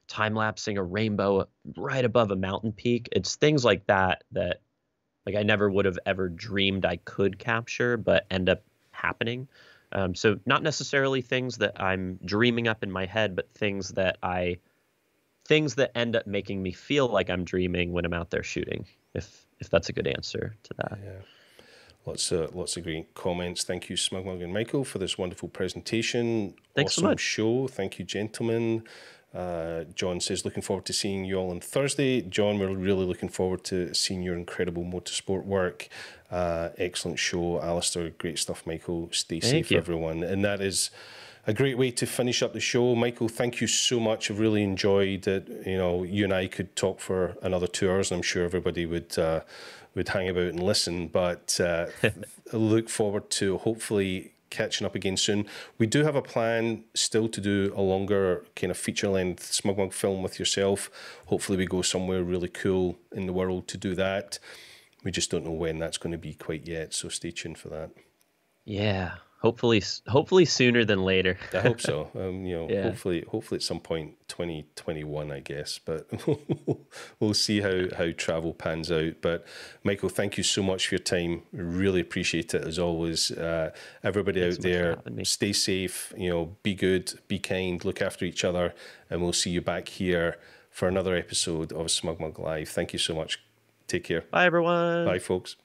time lapsing a rainbow right above a mountain peak. It's things like that, that like I never would have ever dreamed I could capture, but end up happening. Um, so not necessarily things that I'm dreaming up in my head, but things that I, things that end up making me feel like I'm dreaming when I'm out there shooting, if, if that's a good answer to that. Yeah. Lots of, lots of great comments. Thank you, SmugMug and Michael, for this wonderful presentation. Thanks awesome so much. Show. Thank you, gentlemen. Uh, John says, looking forward to seeing you all on Thursday. John, we're really looking forward to seeing your incredible motorsport work. Uh, excellent show, Alistair. Great stuff, Michael. Stay safe, everyone. And that is a great way to finish up the show. Michael, thank you so much. I've really enjoyed it. You know, you and I could talk for another two hours, and I'm sure everybody would uh, would hang about and listen. But uh, look forward to hopefully catching up again soon. We do have a plan still to do a longer kind of feature-length SmugMug film with yourself. Hopefully we go somewhere really cool in the world to do that. We just don't know when that's going to be quite yet, so stay tuned for that. Yeah, hopefully hopefully sooner than later. I hope so. Um, you know, yeah. hopefully hopefully at some point twenty twenty-one, I guess, but we'll see how, how travel pans out. But Michael, thank you so much for your time. Really appreciate it as always. Uh, everybody Thanks out so there, stay safe, you know, be good, be kind, look after each other, and we'll see you back here for another episode of SmugMug Live. Thank you so much. Take care. Bye, everyone. Bye, folks.